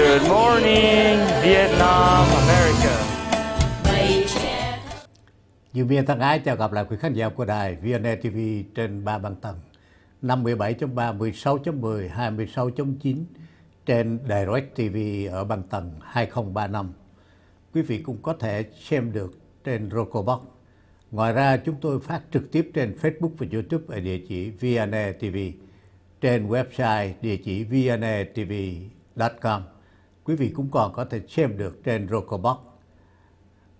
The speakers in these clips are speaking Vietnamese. Good morning, Vietnam, America. Du Miên thân ái chào gặp lại quý khán giả của đài VNA TV trên 3 băng tầng 57.3, 16.10, 26.9 trên Direct TV ở băng tầng 2035. Quý vị cũng có thể xem được trên Roku Box. Ngoài ra chúng tôi phát trực tiếp trên Facebook và YouTube ở địa chỉ VNA TV, trên website địa chỉ vnatv.com. Quý vị cũng còn có thể xem được trên Roku Box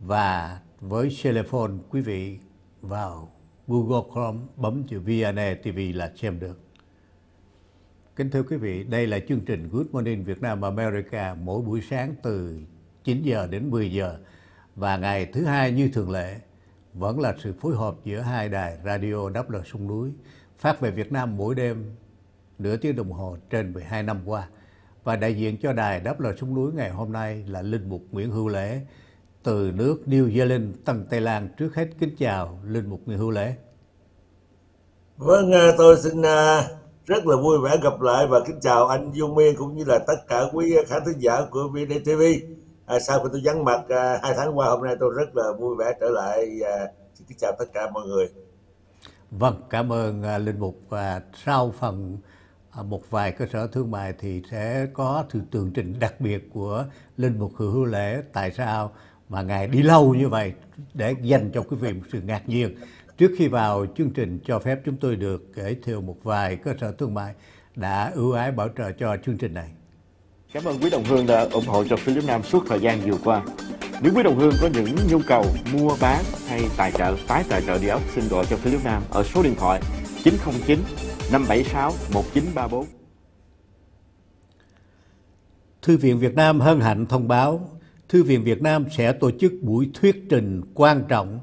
và với telephone quý vị vào Google Chrome bấm chữ VNA TV là xem được. Kính thưa quý vị, đây là chương trình Good Morning Việt Nam America mỗi buổi sáng từ 9 giờ đến 10 giờ và ngày thứ hai như thường lệ vẫn là sự phối hợp giữa hai đài radio đáp lời sông núi phát về Việt Nam mỗi đêm nửa tiếng đồng hồ trên 12 năm qua. Và đại diện cho đài đáp lời sông núi ngày hôm nay là Linh Mục Nguyễn Hữu Lễ từ nước New Zealand, Tân Tây Lan. Trước hết kính chào Linh Mục Nguyễn Hữu Lễ. Vâng, tôi xin rất là vui vẻ gặp lại và kính chào anh Du Miên cũng như là tất cả quý khán thính giả của VNA TV. Sau khi tôi vắng mặt 2 tháng qua, hôm nay tôi rất là vui vẻ trở lại. Xin kính chào tất cả mọi người. Vâng, cảm ơn Linh Mục. Và sau phần một vài cơ sở thương mại thì sẽ có sự tường trình đặc biệt của Linh Mục Hữu Lễ tại sao mà ngài đi lâu như vậy để dành cho quý vị một sự ngạc nhiên. Trước khi vào chương trình, cho phép chúng tôi được giới thiệu một vài cơ sở thương mại đã ưu ái bảo trợ cho chương trình này. Cảm ơn quý đồng hương đã ủng hộ cho Philips Nam suốt thời gian vừa qua. Nếu quý đồng hương có những nhu cầu mua bán hay tài trợ, tái tài trợ địa ốc, xin gọi cho Philips Nam ở số điện thoại 909 576 1934. Thư viện Việt Nam hân hạnh thông báo Thư viện Việt Nam sẽ tổ chức buổi thuyết trình quan trọng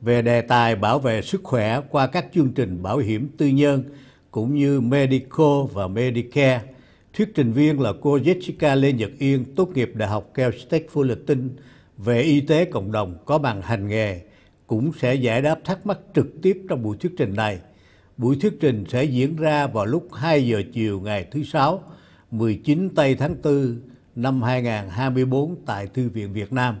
về đề tài bảo vệ sức khỏe qua các chương trình bảo hiểm tư nhân cũng như Medico và Medicare. Thuyết trình viên là cô Jessica Lê Nhật Yên, tốt nghiệp Đại học Cal State Fullerton về y tế cộng đồng, có bằng hành nghề, cũng sẽ giải đáp thắc mắc trực tiếp trong buổi thuyết trình này. Buổi thuyết trình sẽ diễn ra vào lúc 2 giờ chiều ngày thứ Sáu, 19 Tây tháng 4 năm 2024 tại Thư viện Việt Nam.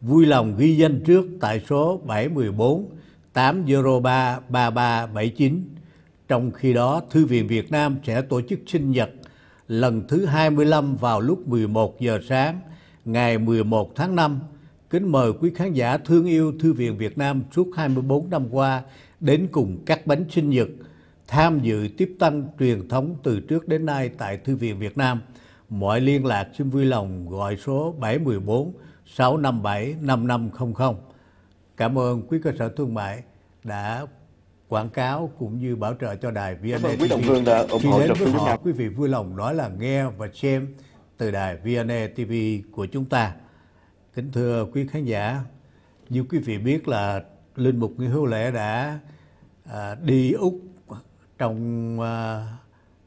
Vui lòng ghi danh trước tại số 714 803 3379. Trong khi đó, Thư viện Việt Nam sẽ tổ chức sinh nhật lần thứ 25 vào lúc 11 giờ sáng ngày 11 tháng 5. Kính mời quý khán giả thương yêu Thư viện Việt Nam suốt 24 năm qua đến cùng các bánh sinh nhật, tham dự tiếp tân truyền thống từ trước đến nay tại Thư viện Việt Nam. Mọi liên lạc xin vui lòng gọi số 714 657 5500. Cảm ơn quý cơ sở thương mại đã quảng cáo cũng như bảo trợ cho đài VNA TV. Quý đồng hương đã ủng hộ cho họ, quý vị vui lòng nói là nghe và xem từ đài VNA TV của chúng ta. Kính thưa quý khán giả, như quý vị biết là Linh Mục Nguyễn Hữu Lễ đã đi Úc trong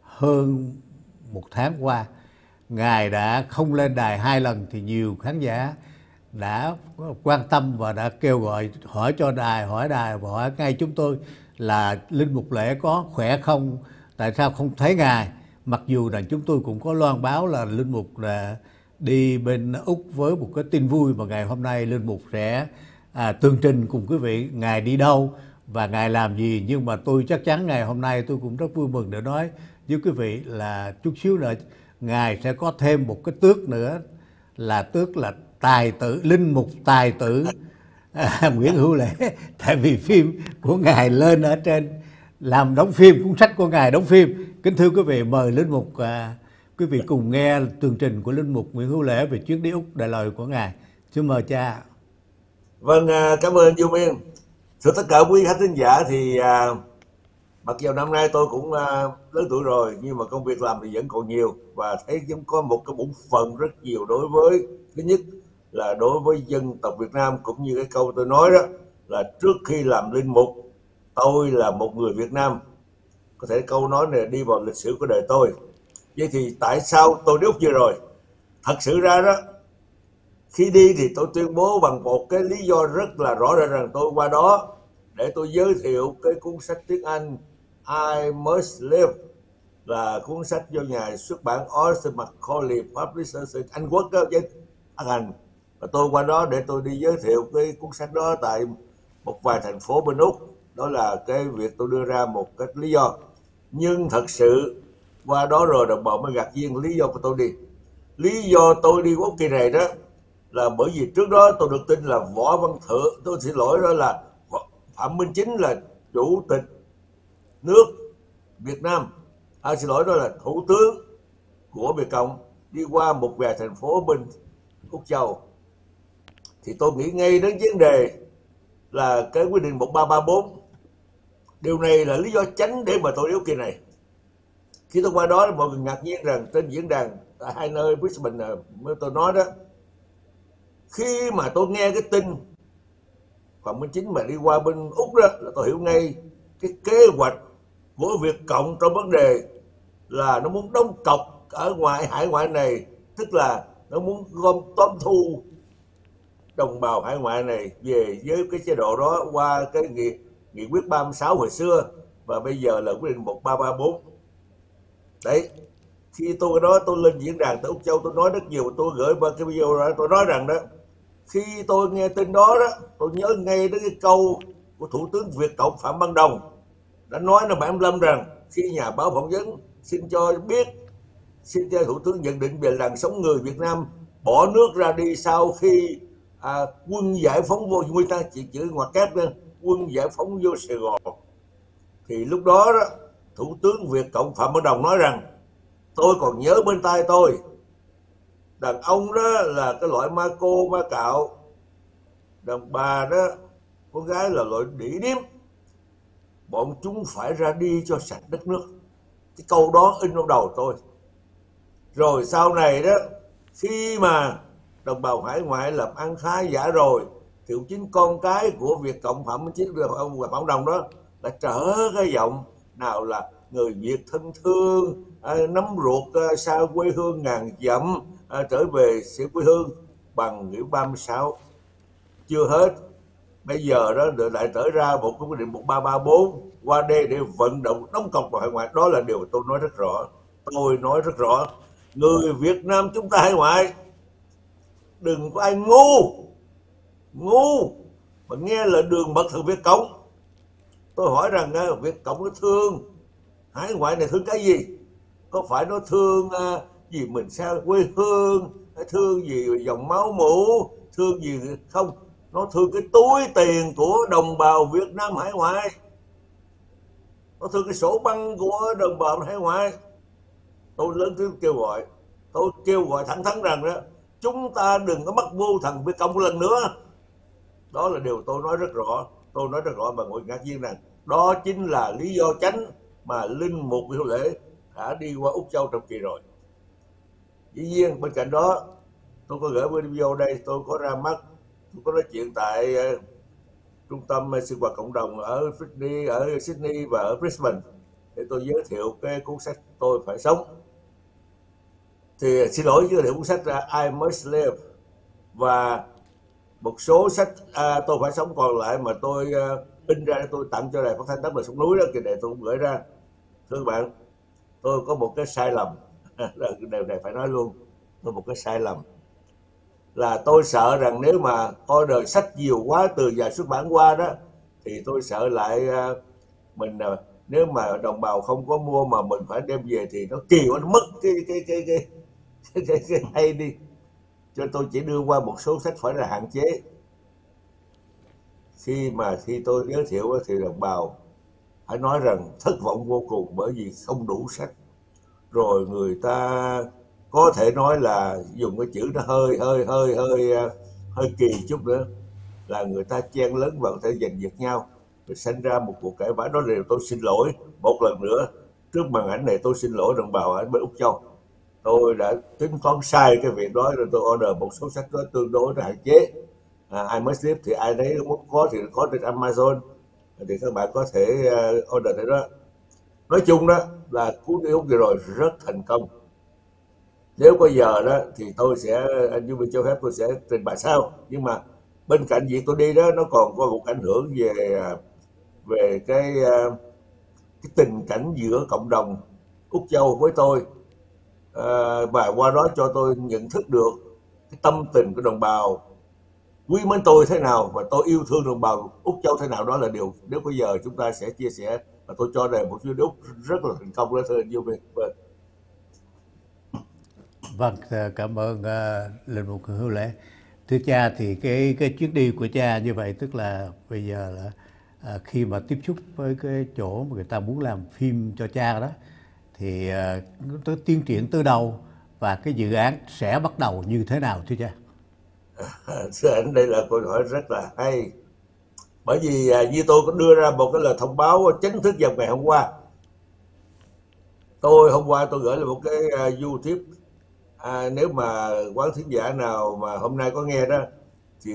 hơn 1 tháng qua. Ngài đã không lên đài 2 lần thì nhiều khán giả đã quan tâm và đã kêu gọi hỏi cho đài, hỏi đài và hỏi ngay chúng tôi là Linh Mục Lễ có khỏe không, tại sao không thấy ngài, mặc dù rằng chúng tôi cũng có loan báo là Linh Mục là đi bên Úc với một cái tin vui. Và ngày hôm nay Linh Mục sẽ tường trình cùng quý vị ngài đi đâu và ngài làm gì, nhưng mà tôi chắc chắn ngày hôm nay tôi cũng rất vui mừng để nói với quý vị là chút xíu nữa ngài sẽ có thêm một cái tước nữa, là tước là tài tử, Linh Mục Tài tử Nguyễn Hữu Lễ. Tại vì phim của ngài lên ở trên, làm đóng phim, cuốn sách của ngài đóng phim. Kính thưa quý vị, mời Linh Mục, quý vị cùng nghe tường trình của Linh Mục Nguyễn Hữu Lễ về chuyến đi Úc, đại lời của ngài. Xin mời cha. Vâng, cảm ơn Du Miên. Thưa tất cả quý khán thính giả thì mặc dù năm nay tôi cũng lớn tuổi rồi nhưng mà công việc làm thì vẫn còn nhiều, và thấy vẫn có một cái bổn phận rất nhiều đối với, thứ nhất là đối với dân tộc Việt Nam, cũng như cái câu tôi nói đó là trước khi làm linh mục tôi là một người Việt Nam. Có thể câu nói này đi vào lịch sử của đời tôi. Vậy thì tại sao tôi đi Úc vừa rồi? Thật sự ra đó, khi đi thì tôi tuyên bố bằng một cái lý do rất là rõ ràng rằng tôi qua đó để tôi giới thiệu cái cuốn sách tiếng Anh I Must Live là cuốn sách do nhà xuất bản Arthur Macaulay Publisher Anh Quốc đó chứ Anh Hành. Và tôi qua đó để tôi đi giới thiệu cái cuốn sách đó tại một vài thành phố bên Úc. Đó là cái việc tôi đưa ra một cái lý do. Nhưng thật sự qua đó rồi đồng bào mới gặt duyên lý do của tôi đi. Lý do tôi đi quốc kỳ này đó là bởi vì trước đó tôi được tin là Võ Văn Thự, tôi xin lỗi, đó là Phạm Minh Chính là chủ tịch nước Việt Nam, xin lỗi, đó là thủ tướng của Việt Cộng, đi qua một vài thành phố bên Úc Châu. Thì tôi nghĩ ngay đến vấn đề là cái quy định 1334. Điều này là lý do chính để mà tôi yếu kỳ này. Khi tôi qua đó mọi người ngạc nhiên rằng trên diễn đàn tại hai nơi Brisbane mới tôi nói đó, khi mà tôi nghe cái tin Phạm Minh Chính mà đi qua bên Úc đó là tôi hiểu ngay cái kế hoạch của Việt Cộng trong vấn đề là nó muốn đóng cọc ở ngoài hải ngoại này, tức là nó muốn gom tóm thu đồng bào hải ngoại này về với cái chế độ đó qua cái nghị quyết 36 hồi xưa và bây giờ là quyết định 1334. Đấy, khi tôi đó tôi lên diễn đàn tại Úc Châu tôi nói rất nhiều, tôi gửi ba cái video ra, tôi nói rằng đó khi tôi nghe tin đó đó tôi nhớ ngay đến cái câu của Thủ tướng Việt Cộng Phạm Văn Đồng đã nói năm 75 rằng khi nhà báo phỏng vấn xin cho biết, xin cho Thủ tướng nhận định về làn sóng người Việt Nam bỏ nước ra đi sau khi quân giải phóng vô, người ta chỉ chữ ngoặc kép lên, quân giải phóng vô Sài Gòn. Thì lúc đó đó Thủ tướng Việt Cộng Phạm Văn Đồng nói rằng tôi còn nhớ bên tai tôi, đàn ông đó là cái loại ma cô ma cạo, đàn bà đó con gái là loại đĩ điếm, bọn chúng phải ra đi cho sạch đất nước. Cái câu đó in trong đầu tôi. Rồi sau này đó khi mà đồng bào hải ngoại làm ăn khá giả rồi, Thiệu Chính con cái của Việt Cộng Phạm Minh Chính ông Phạm Văn Đồng đó là trở cái giọng nào là người Việt thân thương, nắm ruột xa quê hương ngàn dặm, trở về sẽ quê hương bằng nghĩa 36. Chưa hết, bây giờ đó lại trở ra một cái quyết định 1334 qua đây để vận động đóng cọc vào hải ngoại. Đó là điều tôi nói rất rõ. Tôi nói rất rõ, người Việt Nam chúng ta hải ngoại đừng có ai ngu mà nghe lời đường mật thượng Việt Cộng. Tôi hỏi rằng Việt Cộng nó thương hải ngoại này thương cái gì? Có phải nó thương gì mình xa quê hương, thương gì dòng máu mủ, thương gì không? Nó thương cái túi tiền của đồng bào Việt Nam hải ngoại, nó thương cái sổ băng của đồng bào hải ngoại. Tôi lớn tiếng kêu gọi, tôi kêu gọi thẳng thắn rằng đó chúng ta đừng có mắc vô thằng Việt Cộng một lần nữa. Đó là điều tôi nói rất rõ. Tôi nói rất rõ mà ngồi ngạc nhiên rằng đó chính là lý do chánh mà Linh Mục Hữu Lễ đã đi qua Úc Châu trong kỳ rồi. Dĩ nhiên bên cạnh đó tôi có gửi video đây, tôi có ra mắt, tôi có nói chuyện tại trung tâm sinh hoạt cộng đồng ở Sydney và ở Brisbane để tôi giới thiệu cái cuốn sách tôi phải sống. Thì xin lỗi giới thiệu cuốn sách I Must Live và một số sách tôi phải sống còn lại mà tôi in ra để tôi tặng cho Đài Phát thanh Đất Bờ Sông Núi đó, kỳ này tôi cũng gửi ra. Thưa các bạn, tôi có một cái sai lầm, điều này phải nói luôn, tôi một cái sai lầm là tôi sợ rằng nếu mà coi đời sách nhiều quá từ nhà xuất bản qua đó thì tôi sợ lại mình nếu mà đồng bào không có mua mà mình phải đem về thì nó kỳ quá, nó mất cái hay đi. Cho tôi chỉ đưa qua một số sách phải là hạn chế. Khi tôi giới thiệu thì đồng bào phải nói rằng thất vọng vô cùng bởi vì không đủ sách. Rồi người ta có thể nói là dùng cái chữ nó hơi kỳ chút nữa, là người ta chen lấn và có thể giành giật nhau, rồi sinh ra một cuộc cãi vã. Đó là điều tôi xin lỗi một lần nữa. Trước màn ảnh này tôi xin lỗi đồng bào ở bên Úc Châu. Tôi đã tính toán sai cái việc đó rồi, tôi order một số sách đó tương đối hạn chế. I Must Live thì ai đấy muốn có thì có trên Amazon, thì các bạn có thể order đấy đó. Nói chung đó là cuốn đi Úc vừa rồi rất thành công. Nếu có giờ đó thì tôi sẽ, anh Du Miên cho phép tôi sẽ trình bày sau. Nhưng mà bên cạnh việc tôi đi đó nó còn có một ảnh hưởng về cái tình cảnh giữa cộng đồng Úc Châu với tôi, và qua đó cho tôi nhận thức được cái tâm tình của đồng bào quý mến tôi thế nào, và tôi yêu thương đồng bào Úc Châu thế nào. Đó là điều nếu bây giờ chúng ta sẽ chia sẻ, và tôi cho rằng một chuyến Úc rất là thành công đó, thưa anh Du Miên. Vâng, cảm ơn Linh Mục Hữu Lễ. Thưa cha, thì cái chuyến đi của cha như vậy, tức là bây giờ là khi mà tiếp xúc với cái chỗ mà người ta muốn làm phim cho cha đó, thì tới tiến triển tới đâu và cái dự án sẽ bắt đầu như thế nào thưa cha? Thưa anh, đây là câu hỏi rất là hay, bởi vì như tôi có đưa ra một cái lời thông báo chính thức vào ngày hôm qua. Hôm qua tôi gửi lại một cái YouTube. Nếu mà quán thính giả nào mà hôm nay có nghe đó thì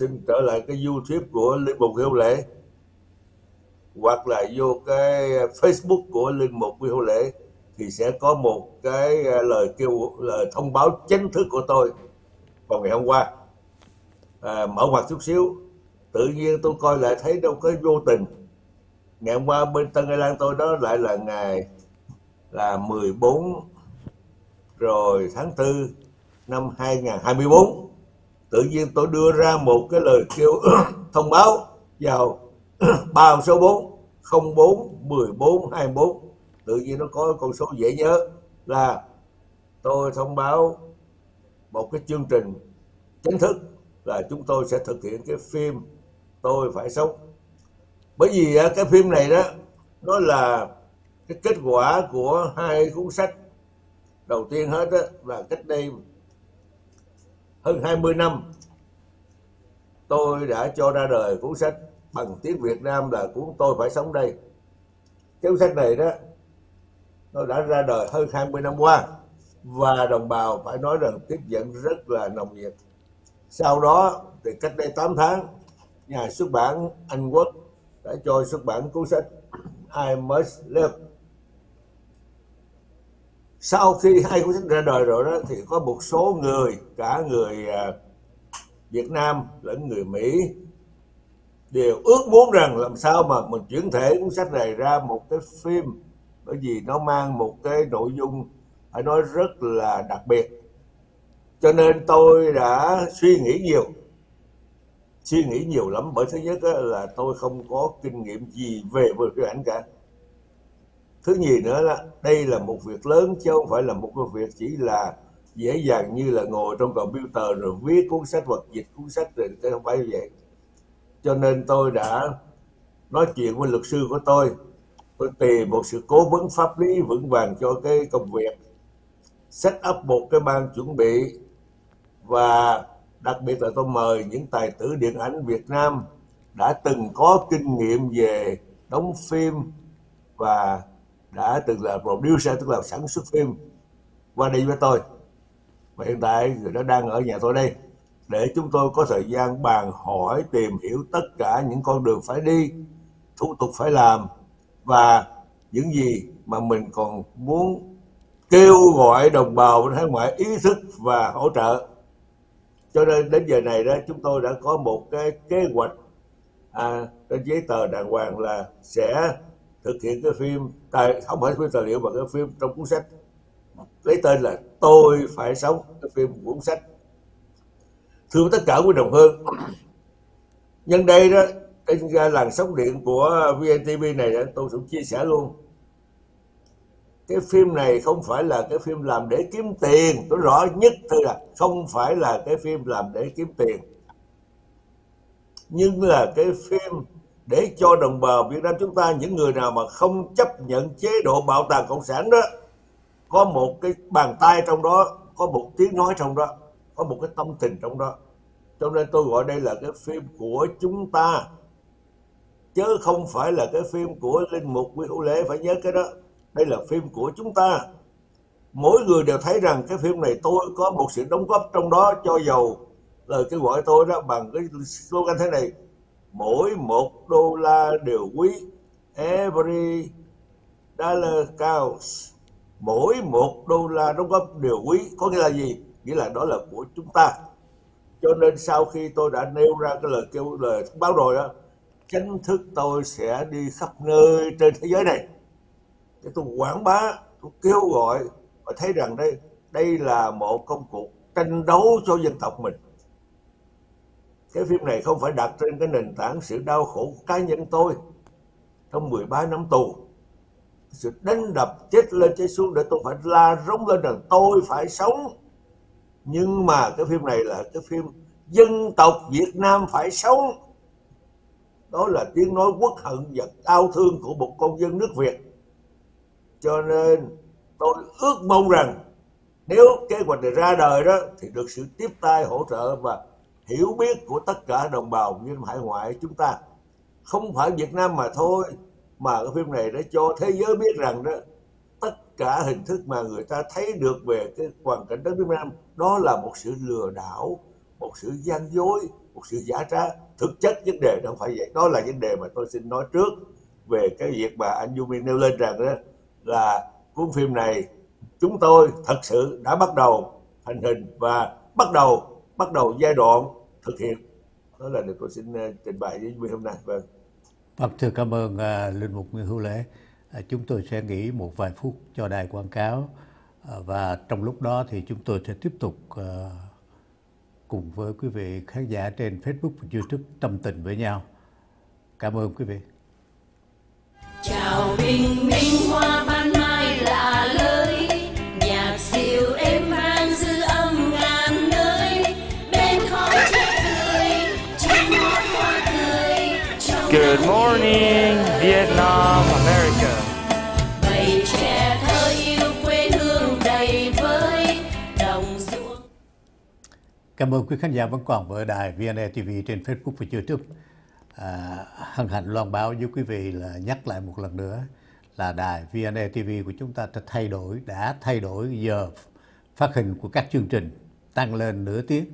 xin trở lại cái YouTube của Linh Mục Hữu Lễ, hoặc là vô cái Facebook của Linh Mục Hữu Lễ, thì sẽ có một cái lời thông báo chính thức của tôi vào ngày hôm qua. Mở ngoặt chút xíu, tự nhiên tôi coi lại thấy đâu có vô tình ngày hôm qua bên Tân Tây Lan tôi đó lại là ngày là 14 rồi tháng 4 năm 2024, tự nhiên tôi đưa ra một cái lời kêu thông báo vào 3 số 4 04 14 24. Tự nhiên nó có con số dễ nhớ, là tôi thông báo một cái chương trình chính thức là chúng tôi sẽ thực hiện cái phim Tôi Phải Sống. Bởi vì cái phim này đó, nó là cái kết quả của hai cuốn sách. Đầu tiên hết đó, là cách đây hơn 20 năm tôi đã cho ra đời cuốn sách bằng tiếng Việt Nam là cuốn Tôi Phải Sống đây. Cái cuốn sách này đó tôi đã ra đời hơn 20 năm qua, và đồng bào phải nói rằng tiếp nhận rất là nồng nhiệt. Sau đó thì cách đây 8 tháng, nhà xuất bản Anh Quốc đã cho xuất bản cuốn sách I Must Live. Sau khi hai cuốn sách ra đời rồi đó, thì có một số người, cả người Việt Nam lẫn người Mỹ, đều ước muốn rằng làm sao mà mình chuyển thể cuốn sách này ra một cái phim, bởi vì nó mang một cái nội dung phải nói rất là đặc biệt. Cho nên tôi đã suy nghĩ nhiều lắm, bởi thứ nhất là tôi không có kinh nghiệm gì về phim ảnh cả. Thứ nhì nữa là đây là một việc lớn, chứ không phải là một cái việc chỉ là dễ dàng như là ngồi trong computer rồi viết cuốn sách hoặc dịch cuốn sách rồi, không phải như vậy. Cho nên tôi đã nói chuyện với luật sư của tôi tìm một sự cố vấn pháp lý vững vàng cho cái công việc, set up một cái ban chuẩn bị, và đặc biệt là tôi mời những tài tử điện ảnh Việt Nam đã từng có kinh nghiệm về đóng phim và đã từng là producer, tức là sản xuất phim, qua đây với tôi. Và hiện tại người đó đang ở nhà tôi đây, để chúng tôi có thời gian bàn hỏi, tìm hiểu tất cả những con đường phải đi, thủ tục phải làm, và những gì mà mình còn muốn kêu gọi đồng bào hải ngoại ý thức và hỗ trợ. Cho nên đến giờ này đó, chúng tôi đã có một cái kế hoạch trên giấy tờ đàng hoàng là sẽ thực hiện cái phim, không phải phim tài liệu mà cái phim trong cuốn sách lấy tên là Tôi Phải Sống, cái phim cuốn sách. Thưa tất cả quý đồng hương, nhân đây đó, trên làn sóng điện của VNTV này tôi cũng chia sẻ luôn, cái phim này không phải là cái phim làm để kiếm tiền. Tôi rõ nhất thôi là không phải là cái phim làm để kiếm tiền, nhưng là cái phim để cho đồng bào Việt Nam chúng ta, những người nào mà không chấp nhận chế độ bạo tàn cộng sản đó, có một cái bàn tay trong đó, có một tiếng nói trong đó, có một cái tâm tình trong đó. Cho nên tôi gọi đây là cái phim của chúng ta, chứ không phải là cái phim của Linh Mục Nguyễn Hữu Lễ, phải nhớ cái đó. Đây là phim của chúng ta. Mỗi người đều thấy rằng cái phim này tôi có một sự đóng góp trong đó, cho dầu lời kêu gọi tôi đó bằng cái slogan thế này: mỗi $1 đều quý, every dollar counts. Mỗi $1 đóng góp đều quý, có nghĩa là gì? Nghĩa là đó là của chúng ta. Cho nên sau khi tôi đã nêu ra cái lời thông báo rồi đó, chính thức tôi sẽ đi khắp nơi trên thế giới này để tôi quảng bá, cũng kêu gọi và thấy rằng đây là một công cuộc tranh đấu cho dân tộc mình. Cái phim này không phải đặt trên cái nền tảng sự đau khổ của cá nhân tôi trong 13 năm tù, sự đánh đập chết lên chết xuống để tôi phải la rống lên rằng tôi phải sống. Nhưng mà cái phim này là cái phim dân tộc Việt Nam phải sống. Đó là tiếng nói uất hận và đau thương của một công dân nước Việt. Cho nên tôi ước mong rằng nếu kế hoạch này ra đời đó thì được sự tiếp tay hỗ trợ và hiểu biết của tất cả đồng bào dân hải ngoại chúng ta. Không phải Việt Nam mà thôi, mà cái phim này đã cho thế giới biết rằng đó, tất cả hình thức mà người ta thấy được về cái hoàn cảnh đất nước Việt Nam đó là một sự lừa đảo, một sự gian dối, một sự giả trá. Thực chất vấn đề nó không phải vậy. Đó là vấn đề mà tôi xin nói trước về cái việc mà anh Du Miên nêu lên rằng đó là cuốn phim này chúng tôi thật sự đã bắt đầu thành hình và bắt đầu giai đoạn thực hiện. Đó là điều tôi xin trình bày với quý vị hôm nay. Vâng. Thưa cảm ơn Linh Mục Nguyễn Hữu Lễ. Chúng tôi sẽ nghỉ một vài phút cho đài quảng cáo và trong lúc đó thì chúng tôi sẽ tiếp tục cùng với quý vị khán giả trên Facebook và YouTube tâm tình với nhau. Cảm ơn quý vị. Chào bình minh hoa ban mai lạ lơi, nhạc siêu êm vang dư âm ngàn nơi, bên khói chết tươi, trong ngón hoa tươi. Good morning Vietnam, America. Bầy trẻ thơ yêu quê hương đầy vơi, đồng ruộng. Cảm ơn quý khán giả vẫn còn với đài VNA TV trên Facebook và YouTube. Hân hạnh loan báo với quý vị là nhắc lại một lần nữa là đài VNA TV của chúng ta đã thay đổi giờ phát hình của các chương trình, tăng lên nửa tiếng.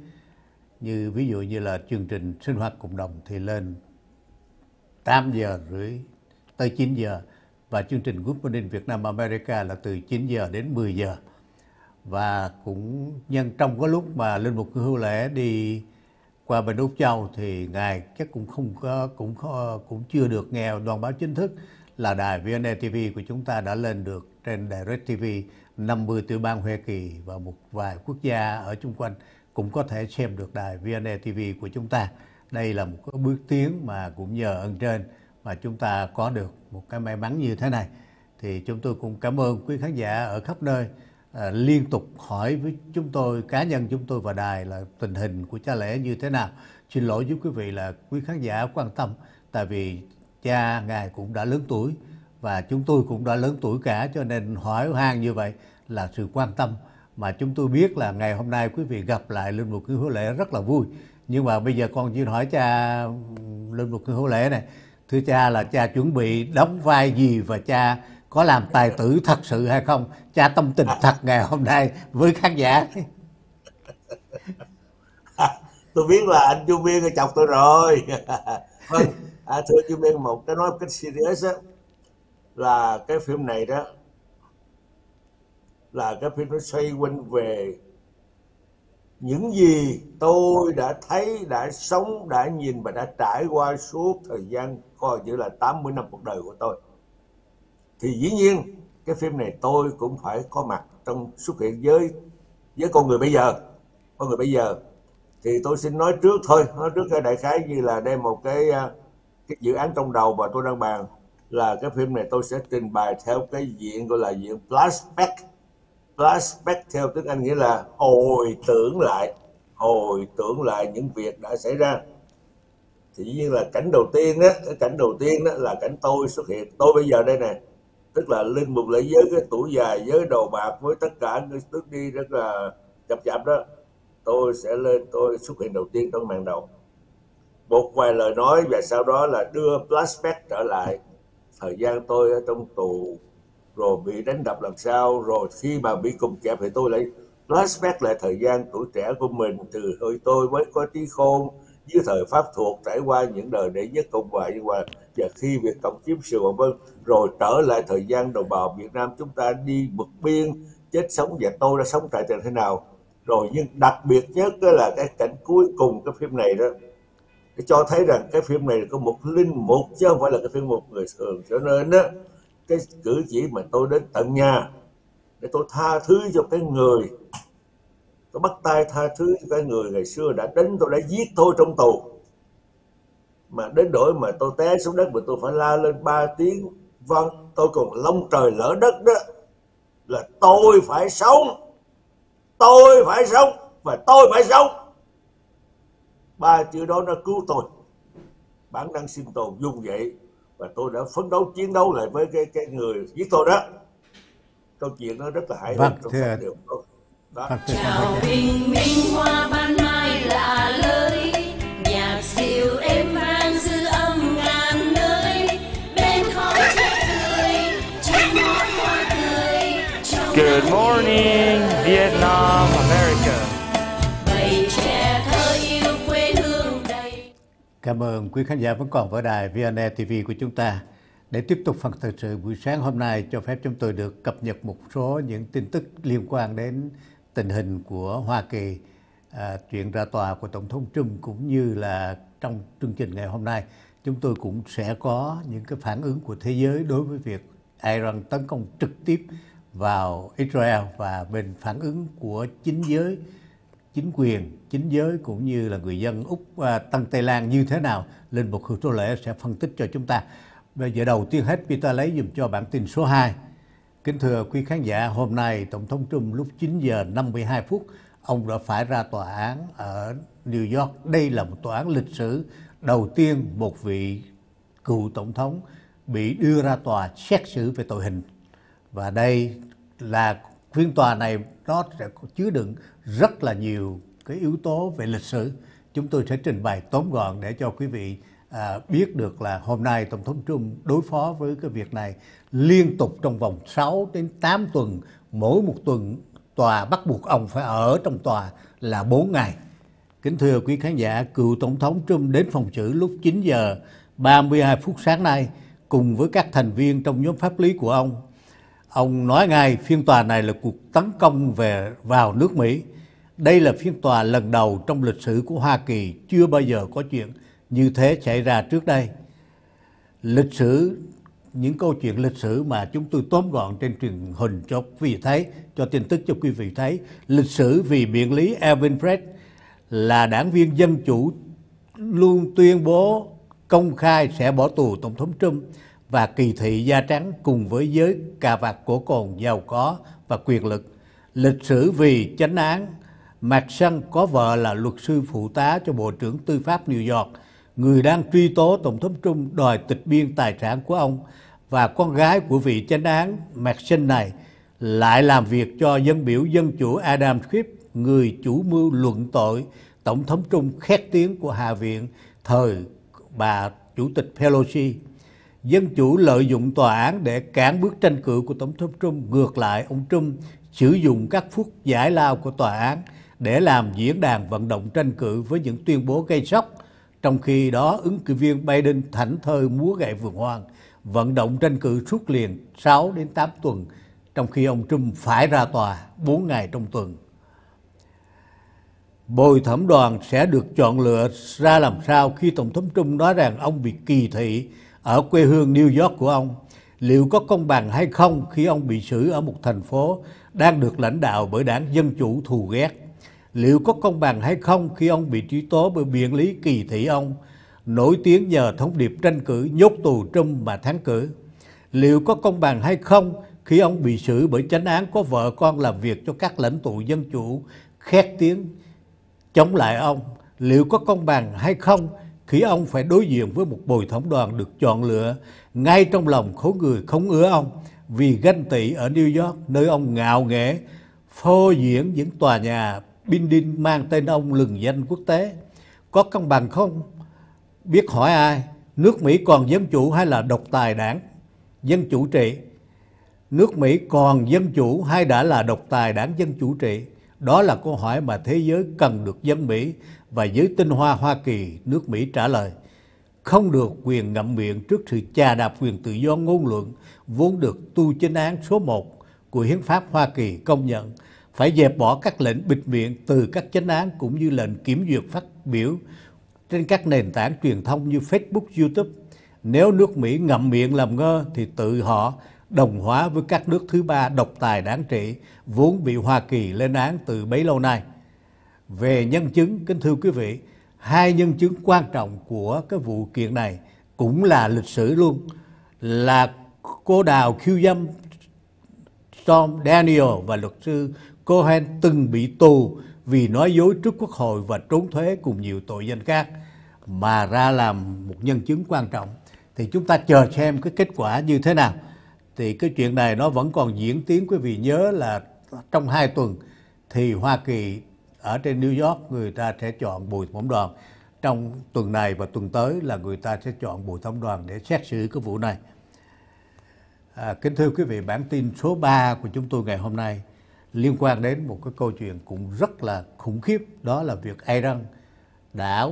Như ví dụ như là chương trình sinh hoạt cộng đồng thì lên 8 giờ rưỡi tới 9 giờ và chương trình Good Morning Việt Nam America là từ 9 giờ đến 10 giờ. Và cũng nhân trong cái lúc mà Linh Mục Hữu Lễ đi qua bên Úc Châu thì ngài chắc cũng chưa được nghe loan báo chính thức là đài VNA TV của chúng ta đã lên được trên Direct TV 50 tiểu bang Hoa Kỳ và một vài quốc gia ở chung quanh cũng có thể xem được đài VNA TV của chúng ta. Đây là một cái bước tiến mà cũng nhờ ơn trên mà chúng ta có được một cái may mắn như thế này. Thì chúng tôi cũng cảm ơn quý khán giả ở khắp nơi liên tục hỏi với chúng tôi, cá nhân chúng tôi và đài là tình hình của cha Lễ như thế nào. Xin lỗi với quý vị là quý khán giả quan tâm, tại vì cha ngài cũng đã lớn tuổi và chúng tôi cũng đã lớn tuổi cả, cho nên hỏi han như vậy là sự quan tâm mà chúng tôi biết là ngày hôm nay quý vị gặp lại Linh Mục Hữu Lễ rất là vui. Nhưng mà bây giờ con xin hỏi cha Linh Mục Hữu Lễ này, thưa cha là cha chuẩn bị đóng vai gì và cha có làm tài tử thật sự hay không? Cha tâm tình thật ngày hôm nay với khán giả. Tôi biết là anh Du Miên chọc tôi rồi. Vâng, thưa Du Miên, một cái nói cách serious đó, là cái phim này đó là cái phim nó xoay quanh về những gì tôi đã thấy, đã sống, đã nhìn và đã trải qua suốt thời gian coi như là 80 năm cuộc đời của tôi. Thì dĩ nhiên cái phim này tôi cũng phải có mặt trong xuất hiện với con người bây giờ. Con người bây giờ thì tôi xin nói trước thôi, nói trước cái đại khái như là đây một cái dự án trong đầu mà tôi đang bàn là cái phim này tôi sẽ trình bày theo cái diện gọi là diện flashback. Flashback theo tiếng Anh nghĩa là hồi tưởng lại những việc đã xảy ra. Thì dĩ nhiên là cảnh đầu tiên đó là cảnh tôi xuất hiện. Tôi bây giờ đây nè, tức là Linh Mục Lễ với cái tuổi già, với đầu bạc, với tất cả cái bước đi rất là chậm chạp đó, tôi sẽ lên, tôi xuất hiện đầu tiên trong màn đầu. Một vài lời nói và sau đó là đưa flashback trở lại thời gian tôi ở trong tù, rồi bị đánh đập làm sao, rồi khi mà bị cùng kẹp thì tôi lại flashback lại thời gian tuổi trẻ của mình, từ hồi tôi mới có trí khôn dưới thời Pháp thuộc, trải qua những đời đệ nhất cộng hòa và khi Việt Cộng chiếm Sài Gòn, vân rồi trở lại thời gian đồng bào Việt Nam chúng ta đi vượt biên chết sống và tôi đã sống tại trường thế nào. Rồi nhưng đặc biệt nhất đó là cái cảnh cuối cùng cái phim này đó, để cho thấy rằng cái phim này có một linh mục chứ không phải là cái phim một người thường, cho nên đó cái cử chỉ mà tôi đến tận nhà để tôi tha thứ cho cái người, tôi bắt tay tha thứ cho cái người ngày xưa đã đánh tôi, đã giết tôi trong tù, mà đến nỗi mà tôi té xuống đất mà tôi phải la lên 3 tiếng, vâng, tôi còn long trời lỡ đất đó, là tôi phải sống, tôi phải sống và tôi phải sống. 3 chữ đó nó cứu tôi. Bản năng sinh tồn dùng vậy, và tôi đã phấn đấu chiến đấu lại với cái người giết tôi đó. Câu chuyện nó rất là hài hước trong các điều đó. Chào bình minh hoa ban mai lạ lơi, nhạc dịu êm vang dư âm ngàn nơi, bên khói chết tươi, trên ngón hoa tươi. Good morning Vietnam, America. Bầy trẻ thơ yêu quê hương đầy. Cảm ơn quý khán giả vẫn còn với đài VNA TV của chúng ta. Để tiếp tục phần thời sự buổi sáng hôm nay, cho phép chúng tôi được cập nhật một số những tin tức liên quan đến tình hình của Hoa Kỳ, chuyện ra tòa của Tổng thống Trump, cũng như là trong chương trình ngày hôm nay chúng tôi cũng sẽ có những cái phản ứng của thế giới đối với việc Iran tấn công trực tiếp vào Israel, và bên phản ứng của chính giới, chính quyền, chính giới cũng như là người dân Úc, Tân Tây Lan như thế nào. Linh mục Hữu Châu Lễ sẽ phân tích cho chúng ta. Bây giờ đầu tiên hết, Peter lấy dùm cho bản tin số 2. Kính thưa quý khán giả, hôm nay Tổng thống Trump lúc 9 giờ 52 phút, ông đã phải ra tòa án ở New York. Đây là một tòa án lịch sử. Đầu tiên một vị cựu tổng thống bị đưa ra tòa xét xử về tội hình. Và đây là phiên tòa này, nó sẽ chứa đựng rất là nhiều cái yếu tố về lịch sử. Chúng tôi sẽ trình bày tóm gọn để cho quý vị biết được là hôm nay Tổng thống Trump đối phó với cái việc này liên tục trong vòng 6 đến 8 tuần. Mỗi một tuần tòa bắt buộc ông phải ở trong tòa là 4 ngày. Kính thưa quý khán giả, cựu Tổng thống Trump đến phòng xử lúc 9 giờ 32 phút sáng nay cùng với các thành viên trong nhóm pháp lý của ông. Ông nói ngay phiên tòa này là cuộc tấn công vào nước Mỹ. Đây là phiên tòa lần đầu trong lịch sử của Hoa Kỳ, chưa bao giờ có chuyện như thế xảy ra trước đây. Lịch sử, những câu chuyện lịch sử mà chúng tôi tóm gọn trên truyền hình cho quý vị thấy, cho tin tức cho quý vị thấy. Lịch sử vì biện lý Alvin Bragg là đảng viên dân chủ luôn tuyên bố công khai sẽ bỏ tù Tổng thống Trump và kỳ thị da trắng cùng với giới cà vạt cổ cồn giàu có và quyền lực. Lịch sử vì chánh án Merchan có vợ là luật sư phụ tá cho Bộ trưởng Tư pháp New York, người đang truy tố Tổng thống Trump đòi tịch biên tài sản của ông, và con gái của vị chánh án Merchan này lại làm việc cho dân biểu dân chủ Adam Schiff, người chủ mưu luận tội Tổng thống Trump khét tiếng của Hạ viện thời bà Chủ tịch Pelosi. Dân chủ lợi dụng tòa án để cản bước tranh cử của Tổng thống Trump. Ngược lại, ông Trump sử dụng các phút giải lao của tòa án để làm diễn đàn vận động tranh cử với những tuyên bố gây sốc. Trong khi đó, ứng cử viên Biden thảnh thơi múa gậy vườn hoang, vận động tranh cử suốt liền 6 đến 8 tuần, trong khi ông Trump phải ra tòa 4 ngày trong tuần. Bồi thẩm đoàn sẽ được chọn lựa ra làm sao khi Tổng thống Trump nói rằng ông bị kỳ thị ở quê hương New York của ông? Liệu có công bằng hay không khi ông bị xử ở một thành phố đang được lãnh đạo bởi đảng Dân Chủ thù ghét? Liệu có công bằng hay không khi ông bị truy tố bởi biện lý kỳ thị ông, nổi tiếng nhờ thông điệp tranh cử nhốt tù Trump mà thắng cử? Liệu có công bằng hay không khi ông bị xử bởi chánh án có vợ con làm việc cho các lãnh tụ dân chủ khét tiếng chống lại ông? Liệu có công bằng hay không khi ông phải đối diện với một bồi thẩm đoàn được chọn lựa ngay trong lòng khối người không ưa ông vì ganh tị ở New York, nơi ông ngạo nghễ phô diễn những tòa nhà Biden mang tên ông lừng danh quốc tế? Có công bằng không? Biết hỏi ai? Nước Mỹ còn dân chủ hay là độc tài đảng dân chủ trị? Nước Mỹ còn dân chủ hay đã là độc tài đảng dân chủ trị? Đó là câu hỏi mà thế giới cần được dân Mỹ và giới tinh hoa Hoa Kỳ, nước Mỹ trả lời. Không được quyền ngậm miệng trước sự chà đạp quyền tự do ngôn luận vốn được tu chính án số 1 của Hiến pháp Hoa Kỳ công nhận. Phải dẹp bỏ các lệnh bịt miệng từ các chánh án cũng như lệnh kiểm duyệt phát biểu trên các nền tảng truyền thông như Facebook, YouTube. Nếu nước Mỹ ngậm miệng làm ngơ thì tự họ đồng hóa với các nước thứ ba độc tài đáng trị vốn bị Hoa Kỳ lên án từ bấy lâu nay. Về nhân chứng, kính thưa quý vị, hai nhân chứng quan trọng của cái vụ kiện này cũng là lịch sử luôn, là cô đào khiêu dâm Storm Daniel và luật sư Cohen từng bị tù vì nói dối trước Quốc hội và trốn thuế cùng nhiều tội danh khác, mà ra làm một nhân chứng quan trọng. Thì chúng ta chờ xem cái kết quả như thế nào. Thì cái chuyện này nó vẫn còn diễn tiến. Quý vị nhớ là trong 2 tuần thì Hoa Kỳ ở trên New York người ta sẽ chọn Bồi Thẩm đoàn. Trong tuần này và tuần tới là người ta sẽ chọn Bồi Thẩm đoàn để xét xử cái vụ này. Kính thưa quý vị, bản tin số 3 của chúng tôi ngày hôm nay liên quan đến một cái câu chuyện cũng rất là khủng khiếp. Đó là việc Iran đã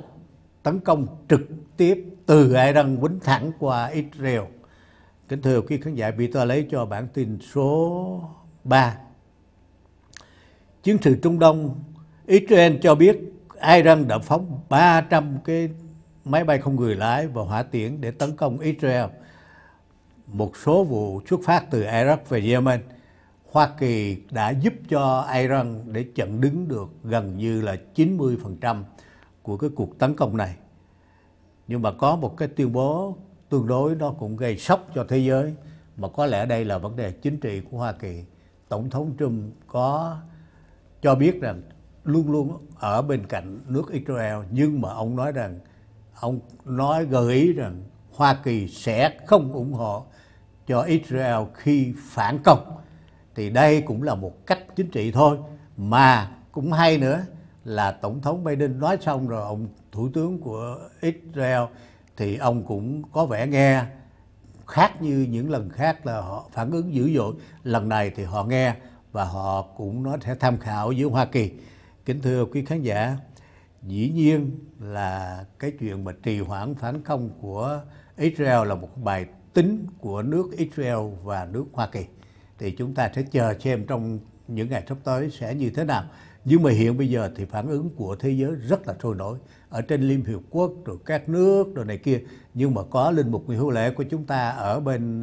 tấn công trực tiếp từ Iran quýnh thẳng qua Israel. Kính thưa quý khán giả, bị tôi lấy cho bản tin số 3. Chiến sự Trung Đông, Israel cho biết Iran đã phóng 300 cái máy bay không người lái và hỏa tiễn để tấn công Israel. Một số vụ xuất phát từ Iraq về Yemen. Hoa Kỳ đã giúp cho Iran để chặn đứng được gần như là 90% của cái cuộc tấn công này. Nhưng mà có một cái tuyên bố tương đối đó cũng gây sốc cho thế giới, mà có lẽ đây là vấn đề chính trị của Hoa Kỳ. Tổng thống Trump có cho biết rằng luôn luôn ở bên cạnh nước Israel, nhưng mà ông nói rằng, ông nói gợi ý rằng Hoa Kỳ sẽ không ủng hộ cho Israel khi phản công. Thì đây cũng là một cách chính trị thôi. Mà cũng hay nữa là Tổng thống Biden nói xong rồi, ông Thủ tướng của Israel thì ông cũng có vẻ nghe, khác như những lần khác là họ phản ứng dữ dội. Lần này thì họ nghe và họ cũng nói sẽ tham khảo với Hoa Kỳ. Kính thưa quý khán giả, dĩ nhiên là cái chuyện mà trì hoãn phản công của Israel là một bài tính của nước Israel và nước Hoa Kỳ. Thì chúng ta sẽ chờ xem trong những ngày sắp tới sẽ như thế nào. Nhưng mà hiện bây giờ thì phản ứng của thế giới rất là sôi nổi. Ở trên Liên Hiệp Quốc, rồi các nước, rồi này kia. Nhưng mà có Linh Mục Nguyễn Hữu Lễ của chúng ta ở bên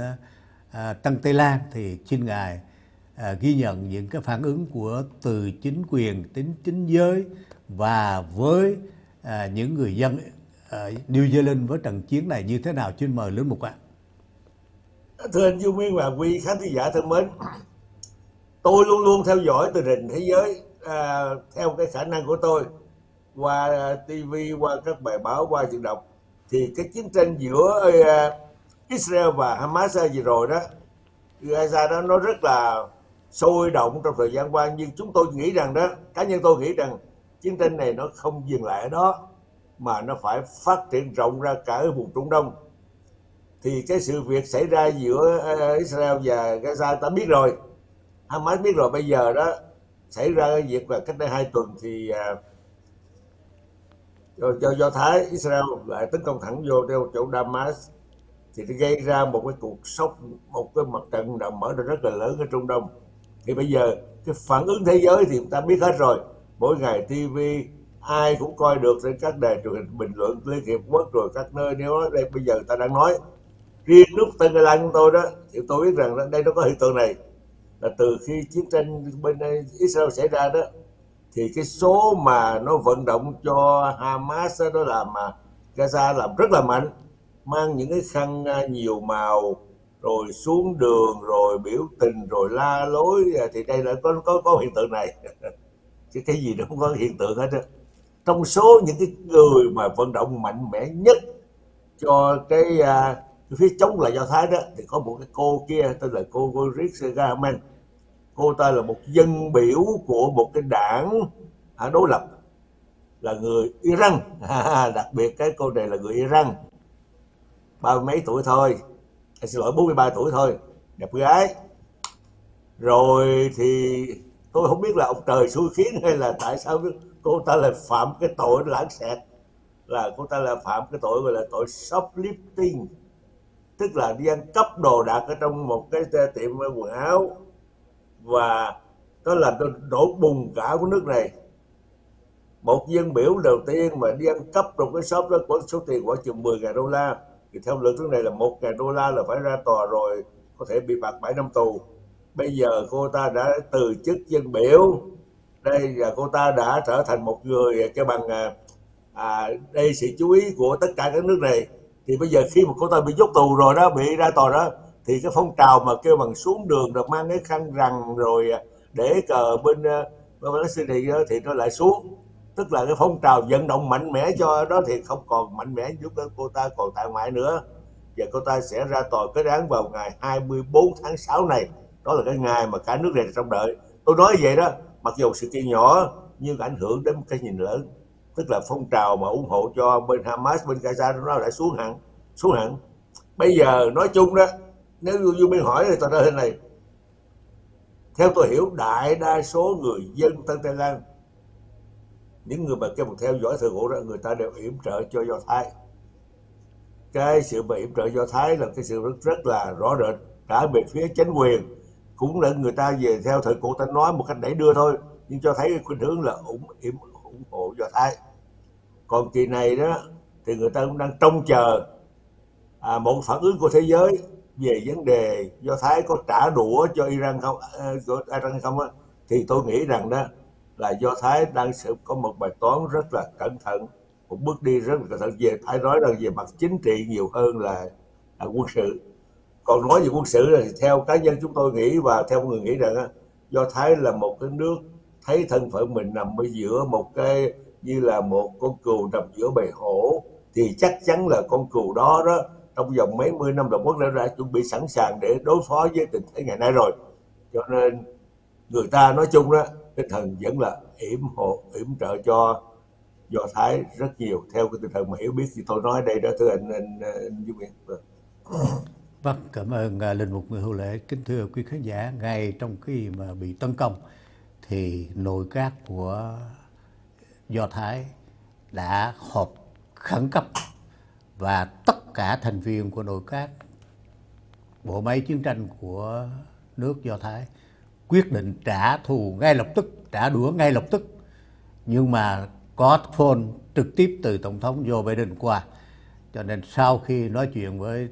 Tân Tây Lan thì xin Ngài ghi nhận những cái phản ứng của từ chính quyền, chính giới và với những người dân New Zealand với trận chiến này như thế nào. Xin mời Linh Mục ạ. Thưa anh Du Miên và quý khán thính giả thân mến, tôi luôn luôn theo dõi tình hình thế giới theo cái khả năng của tôi, qua TV, qua các bài báo, qua truyền đọc. Thì cái chiến tranh giữa Israel và Hamas gì rồi đó, Gaza đó, nó rất là sôi động trong thời gian qua. Nhưng chúng tôi nghĩ rằng đó, cá nhân tôi nghĩ rằng chiến tranh này nó không dừng lại ở đó, mà nó phải phát triển rộng ra cả ở vùng Trung Đông. Thì cái sự việc xảy ra giữa Israel và Gaza ta biết rồi, Hamas biết rồi. Bây giờ đó xảy ra cái việc là cách đây 2 tuần thì cho Do Thái, Israel lại tấn công thẳng vô theo chỗ Damas, thì nó gây ra một cái cuộc sốc, một cái mặt trận đã mở ra rất là lớn ở Trung Đông. Thì bây giờ cái phản ứng thế giới thì chúng ta biết hết rồi, mỗi ngày TV ai cũng coi được, trên các đài truyền hình bình luận Liên Hiệp Quốc rồi các nơi. Nếu đó, đây bây giờ ta đang nói riêng nước Tân Tây Lan của tôi đó, thì tôi biết rằng đây nó có hiện tượng này là từ khi chiến tranh bên Israel xảy ra đó, thì cái số mà nó vận động cho Hamas đó là mà Gaza làm rất là mạnh, mang những cái khăn nhiều màu rồi xuống đường rồi biểu tình rồi la lối, thì đây là có hiện tượng này. Chứ cái gì nó cũng có hiện tượng hết đó. Trong số những cái người mà vận động mạnh mẽ nhất cho cái phía chống lại Do Thái đó, thì có một cái cô kia tên là cô Jessica Lê Nhật Yên. Cô ta là một dân biểu của một cái đảng đối lập, là người Iran. Đặc biệt cái cô này là người Iran, 30 mấy tuổi thôi, xin lỗi 43 tuổi thôi, đẹp gái. Rồi thì tôi không biết là ông trời xui khiến hay là tại sao cô ta lại phạm cái tội lãng xẹt, là cô ta lại phạm cái tội gọi là tội shoplifting, tức là đi ăn cắp đồ đạc ở trong một cái tiệm quần áo, và đó là đổ bùng cả của nước này. Một dân biểu đầu tiên mà đi ăn cắp trong cái shop đó có số tiền khoảng chừng $10.000, thì theo luật này là $1.000 là phải ra tòa rồi có thể bị phạt 7 năm tù. Bây giờ cô ta đã từ chức dân biểu, đây là cô ta đã trở thành một người cái bằng đây sự chú ý của tất cả các nước này. Thì bây giờ khi mà cô ta bị dốt tù rồi đó, bị ra tòa đó, thì cái phong trào mà kêu bằng xuống đường rồi mang cái khăn rằn rồi để cờ bên Palestine thì nó lại xuống. Tức là cái phong trào vận động mạnh mẽ cho đó thì không còn mạnh mẽ giúp cô ta còn tại ngoại nữa. Và cô ta sẽ ra tòa kết án vào ngày 24 tháng 6 này. Đó là cái ngày mà cả nước này trông đợi. Tôi nói vậy đó, mặc dù sự kiện nhỏ nhưng ảnh hưởng đến một cái nhìn lớn. Tức là phong trào mà ủng hộ cho bên Hamas, bên Gaza nó lại xuống hẳn. Bây giờ nói chung đó, nếu Du Miên hỏi thì tôi nói thế này. Theo tôi hiểu, đại đa số người dân Tân Tây Lan, những người mà theo dõi thời cổ đó, người ta đều yểm trợ cho Do Thái. Cái sự mà yểm trợ Do Thái là cái sự rất là rõ rệt. Cả về phía chính quyền cũng là người ta về theo thời cổ ta nói một cách đẩy đưa thôi, nhưng cho thấy cái khuynh hướng là ủng hộ Do Thái. Còn kỳ này đó thì người ta cũng đang trông chờ một phản ứng của thế giới về vấn đề Do Thái có trả đũa cho Iran không, á, thì tôi nghĩ rằng đó là Do Thái đang sẽ có một bài toán rất là cẩn thận, một bước đi rất là cẩn thận về phải nói là về mặt chính trị nhiều hơn là quân sự. Còn nói về quân sự thì theo cá nhân chúng tôi nghĩ và theo người nghĩ rằng Do Thái là một cái nước thấy thân phận mình nằm ở giữa một cái như là một con cừu nằm giữa bầy hổ, thì chắc chắn là con cừu đó đó trong vòng mấy mươi năm đầu quốc đã chuẩn bị sẵn sàng để đối phó với tình thế ngày nay rồi. Cho nên người ta nói chung đó tinh thần vẫn là yểm trợ cho Do Thái rất nhiều theo cái tinh thần mà hiểu biết thì tôi nói đây đó thưa anh Du Miên. Vâng, cảm ơn Linh Mục Nguyễn Hữu Lễ. Kính thưa quý khán giả, ngay trong khi mà bị tấn công thì nội các của Do Thái đã họp khẩn cấp và tất cả thành viên của nội các bộ máy chiến tranh của nước Do Thái quyết định trả thù ngay lập tức, trả đũa ngay lập tức. Nhưng mà có phone trực tiếp từ Tổng thống Joe Biden qua. Cho nên sau khi nói chuyện với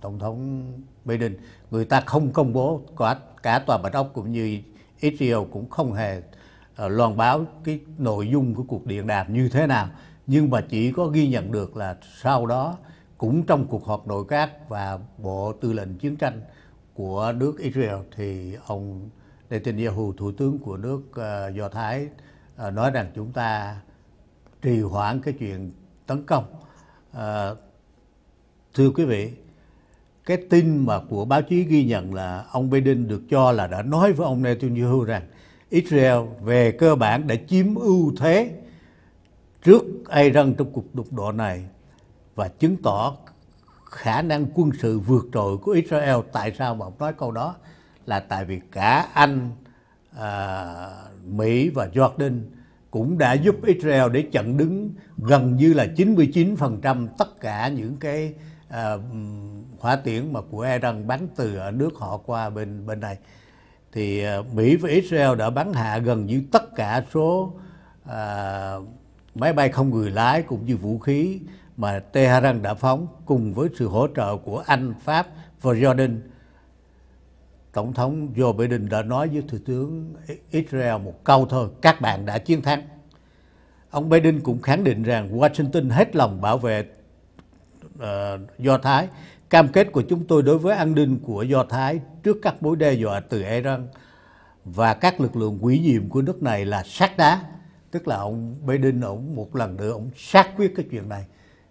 Tổng thống Biden, người ta không công bố, cả Tòa Bạch Ốc cũng như Israel cũng không hề loan báo cái nội dung của cuộc điện đàm như thế nào. Nhưng mà chỉ có ghi nhận được là sau đó cũng trong cuộc họp nội các và Bộ Tư lệnh Chiến tranh của nước Israel thì ông Netanyahu, Thủ tướng của nước Do Thái, nói rằng chúng ta trì hoãn cái chuyện tấn công. Thưa quý vị, cái tin mà của báo chí ghi nhận là ông Biden được cho là đã nói với ông Netanyahu rằng Israel về cơ bản đã chiếm ưu thế trước Iran trong cuộc đụng độ này và chứng tỏ khả năng quân sự vượt trội của Israel. Tại sao mà ông nói câu đó? Là tại vì cả Anh, Mỹ và Jordan cũng đã giúp Israel để chặn đứng gần như là 99% tất cả những cái hỏa tiễn mà của Iran bắn từ ở nước họ qua bên này. Thì Mỹ và Israel đã bắn hạ gần như tất cả số máy bay không người lái cũng như vũ khí mà Tehran đã phóng cùng với sự hỗ trợ của Anh, Pháp và Jordan. Tổng thống Joe Biden đã nói với Thủ tướng Israel một câu thôi: các bạn đã chiến thắng. Ông Biden cũng khẳng định rằng Washington hết lòng bảo vệ Do Thái. Cam kết của chúng tôi đối với an ninh của Do Thái trước các mối đe dọa từ Iran và các lực lượng ủy nhiệm của nước này là sắt đá. Tức là ông Biden, ông một lần nữa ông xác quyết cái chuyện này.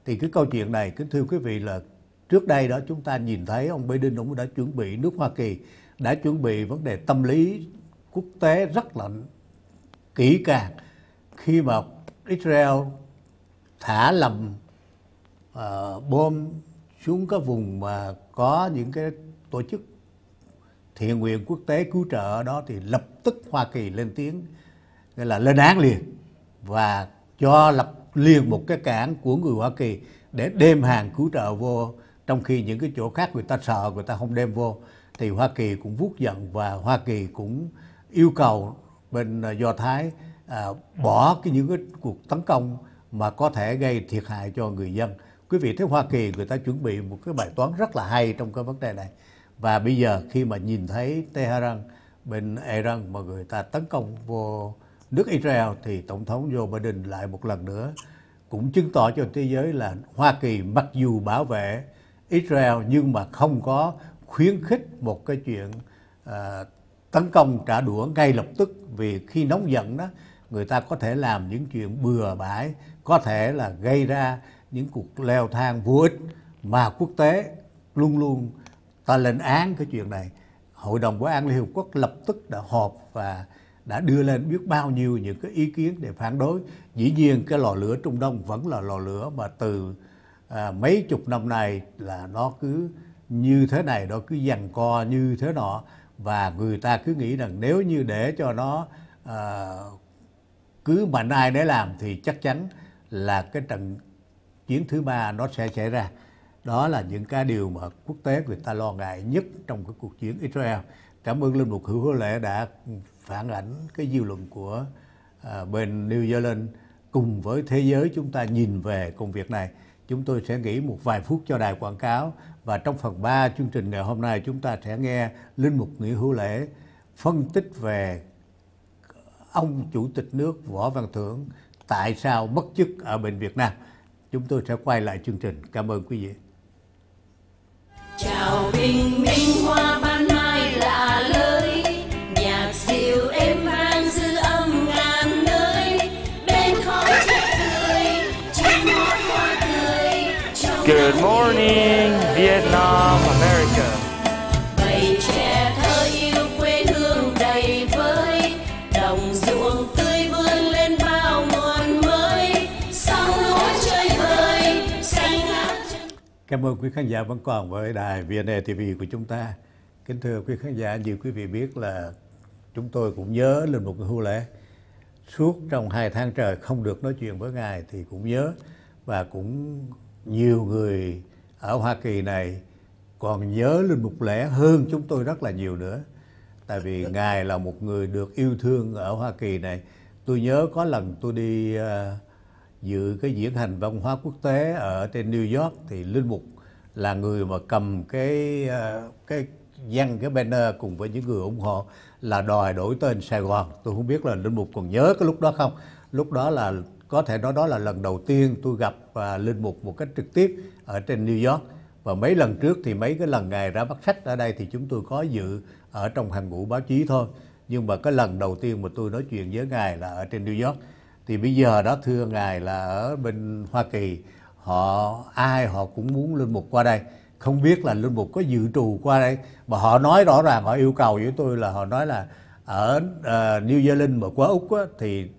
Thì cái câu chuyện này, kính thưa quý vị, là trước đây đó chúng ta nhìn thấy ông Biden ông đã chuẩn bị, nước Hoa Kỳ đã chuẩn bị vấn đề tâm lý quốc tế rất là kỹ càng khi mà Israel thả lầm bom xuống các vùng mà có những cái tổ chức thiện nguyện quốc tế cứu trợ ở đó, thì lập tức Hoa Kỳ lên tiếng, gọi là lên án liền và cho lập liền một cái cảng của người Hoa Kỳ để đem hàng cứu trợ vô, trong khi những cái chỗ khác người ta sợ, người ta không đem vô. Thì Hoa Kỳ cũng vuốt giận và Hoa Kỳ cũng yêu cầu bên Do Thái bỏ những cái cuộc tấn công mà có thể gây thiệt hại cho người dân. Quý vị thấy Hoa Kỳ người ta chuẩn bị một cái bài toán rất là hay trong cái vấn đề này. Và bây giờ khi mà nhìn thấy Tehran, bên Iran mà người ta tấn công vô nước Israel thì Tổng thống Joe Biden lại một lần nữa cũng chứng tỏ cho thế giới là Hoa Kỳ mặc dù bảo vệ Israel nhưng mà không có khuyến khích một cái chuyện tấn công trả đũa ngay lập tức, vì khi nóng giận đó người ta có thể làm những chuyện bừa bãi, có thể là gây ra những cuộc leo thang vô ích mà quốc tế luôn luôn ta lên án cái chuyện này. Hội đồng Bảo an Liên Hiệp Quốc lập tức đã họp và đã đưa lên biết bao nhiêu những cái ý kiến để phản đối. Dĩ nhiên cái lò lửa Trung Đông vẫn là lò lửa mà từ mấy chục năm nay là nó cứ như thế này, nó cứ giằng co như thế nọ, và người ta cứ nghĩ rằng nếu như để cho nó cứ mạnh ai để làm thì chắc chắn là cái trận chiến thứ ba nó sẽ xảy ra. Đó là những cái điều mà quốc tế người ta lo ngại nhất trong cái cuộc chiến Israel. Cảm ơn Linh Mục Hữu Lễ đã phản ảnh cái dư luận của bên New Zealand cùng với thế giới chúng ta nhìn về công việc này. Chúng tôi sẽ nghỉ một vài phút cho đài quảng cáo, và trong phần 3 chương trình ngày hôm nay chúng ta sẽ nghe Linh Mục Nguyễn Hữu Lễ phân tích về ông Chủ tịch nước Võ Văn Thưởng tại sao mất chức ở bên Việt Nam. Chúng tôi sẽ quay lại chương trình. Cảm ơn quý vị. Chào bình minh hoa ban mai lạ lơi, nhạc dịu êm vang dư âm ngàn nơi, bên khói chết tươi, trong ngót hoa tươi. Good morning Vietnam, America. Bầy trẻ thơ yêu quê hương đầy vơi, đồng ruộng tươi vươn lên bao nguồn mới, sóng lúa chơi vơi, xanh hát. Cảm ơn quý khán giả vẫn còn với đài VNA TV của chúng ta. Kính thưa quý khán giả, như quý vị biết là chúng tôi cũng nhớ Linh Mục Hữu Lễ. Suốt trong 2 tháng trời không được nói chuyện với Ngài thì cũng nhớ, và cũng nhiều người ở Hoa Kỳ này còn nhớ Linh Mục Lễ hơn chúng tôi rất là nhiều nữa. Tại vì Ngài là một người được yêu thương ở Hoa Kỳ này. Tôi nhớ có lần tôi đi dự cái diễn hành văn hóa quốc tế ở trên New York thì Linh Mục là người mà cầm cái banner cùng với những người ủng hộ là đòi đổi tên Sài Gòn. Tôi không biết là Linh Mục còn nhớ cái lúc đó không. Lúc đó là có thể nói đó là lần đầu tiên tôi gặp Linh Mục một cách trực tiếp ở trên New York. Và mấy lần trước thì mấy cái lần Ngài ra mắt sách ở đây thì chúng tôi có dự ở trong hàng ngũ báo chí thôi. Nhưng mà cái lần đầu tiên mà tôi nói chuyện với Ngài là ở trên New York. Thì bây giờ đó thưa Ngài là ở bên Hoa Kỳ, ai họ cũng muốn Linh Mục qua đây. Không biết là Linh Mục có dự trù qua đây. Mà họ nói rõ ràng, họ yêu cầu với tôi là họ nói là ở New Zealand mà qua Úc á, thì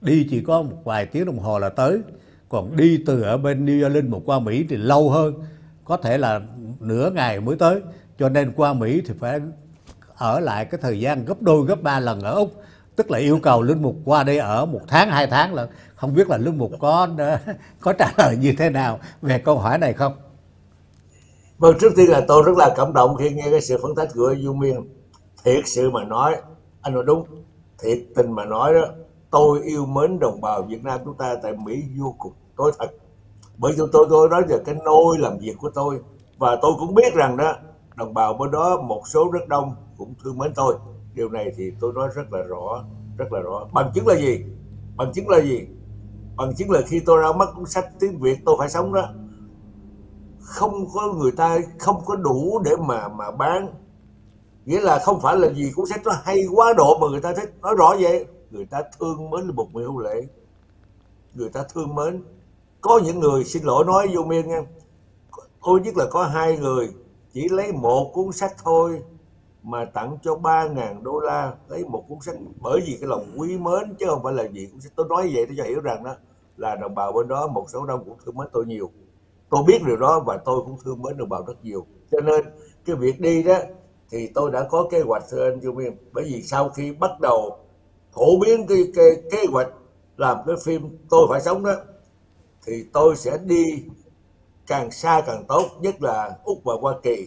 đi chỉ có một vài tiếng đồng hồ là tới. Còn đi từ ở bên New Zealand mà qua Mỹ thì lâu hơn, có thể là nửa ngày mới tới. Cho nên qua Mỹ thì phải ở lại cái thời gian gấp đôi, gấp 3 lần ở Úc. Tức là yêu cầu Linh Mục qua đây ở 1 tháng, 2 tháng là không biết là Linh Mục có trả lời như thế nào về câu hỏi này không? Vâng, trước tiên là tôi rất là cảm động khi nghe cái sự phân tích của Du Miên. Thiệt sự mà nói, anh nói đúng, thiệt tình mà nói đó, tôi yêu mến đồng bào Việt Nam chúng ta tại Mỹ vô cùng, tôi thật. Bởi vì tôi nói về cái nôi làm việc của tôi, và tôi cũng biết rằng đó, đồng bào bên đó một số rất đông cũng thương mến tôi. Điều này thì tôi nói rất là rõ. Bằng chứng là gì? Bằng chứng là khi tôi ra mắt cuốn sách tiếng Việt tôi phải sống đó, không có người ta không có đủ để mà bán. Nghĩa là không phải là gì cuốn sách nó hay quá độ mà người ta thích, nói rõ vậy. Người ta thương mến một người Hữu Lễ, người ta thương mến. Có những người, xin lỗi nói vô miên nha, tôi biết là có 2 người chỉ lấy 1 cuốn sách thôi mà tặng cho 3.000 đô la, lấy 1 cuốn sách, bởi vì cái lòng quý mến chứ không phải là gì cuốn sách. Tôi nói vậy để cho hiểu rằng đó là đồng bào bên đó một số đông cũng thương mến tôi nhiều. Tôi biết điều đó và tôi cũng thương mến đồng bào rất nhiều. Cho nên cái việc đi đó thì tôi đã có kế hoạch, thưa anh Du Miên. Bởi vì sau khi bắt đầu phổ biến cái kế hoạch làm cái phim Tôi Phải Sống đó thì tôi sẽ đi càng xa càng tốt, nhất là Úc và Hoa Kỳ.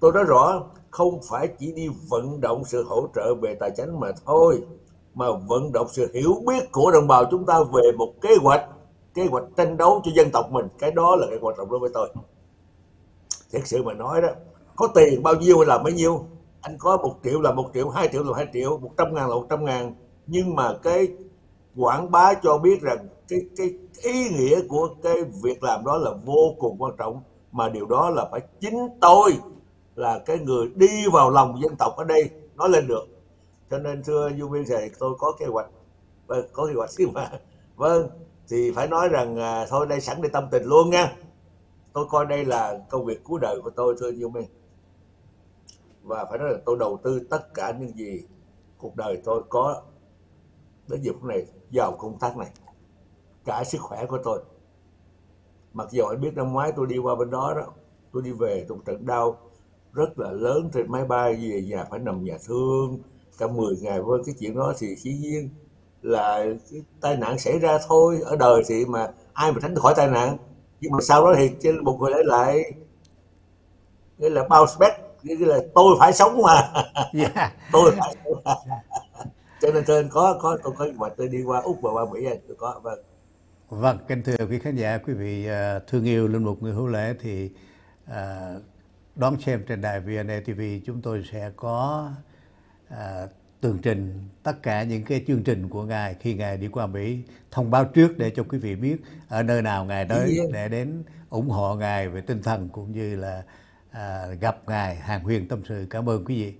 Tôi nói rõ, không phải chỉ đi vận động sự hỗ trợ về tài chính mà thôi, mà vận động sự hiểu biết của đồng bào chúng ta về một kế hoạch tranh đấu cho dân tộc mình. Cái đó là cái quan trọng đối với tôi. Thật sự mà nói đó, có tiền bao nhiêu là bấy nhiêu, anh có 1 triệu là 1 triệu, 2 triệu là 2 triệu, 100 ngàn là 100 ngàn. Nhưng mà cái quảng bá cho biết rằng cái ý nghĩa của cái việc làm đó là vô cùng quan trọng, mà điều đó là phải chính tôi là cái người đi vào lòng dân tộc ở đây nói lên được. Cho nên thưa Du Miên, tôi có kế hoạch, mà vâng, thì phải nói rằng thôi đây sẵn để tâm tình luôn nha. Tôi coi đây là công việc cuối đời của tôi, thưa Du Miên, và phải nói là tôi đầu tư tất cả những gì cuộc đời tôi có đến giờ phút này vào công tác này, cả sức khỏe của tôi. Mặc dù anh biết năm ngoái tôi đi qua bên đó đó, tôi đi về trong trận đau rất là lớn, trên máy bay về nhà phải nằm nhà thương cả 10 ngày với cái chuyện đó, thì dĩ nhiên là tai nạn xảy ra thôi. Ở đời thì mà ai mà tránh khỏi tai nạn, nhưng mà sau đó thì trên một người lại nghĩa là bounce back, nghĩa là tôi phải sống mà. Yeah. Tôi phải sống mà. Cho nên tôi có kế hoạch tôi đi qua Úc và qua Mỹ, tôi có. Vâng. Vâng, kính thưa quý khán giả, quý vị thương yêu Linh Mục Nguyễn Hữu Lễ thì đón xem trên đài VNA TV, chúng tôi sẽ có tường trình tất cả những cái chương trình của Ngài khi Ngài đi qua Mỹ, thông báo trước để cho quý vị biết ở nơi nào Ngài tới để đến ủng hộ Ngài về tinh thần cũng như là gặp Ngài Hàng Huyền tâm sự. Cảm ơn quý vị.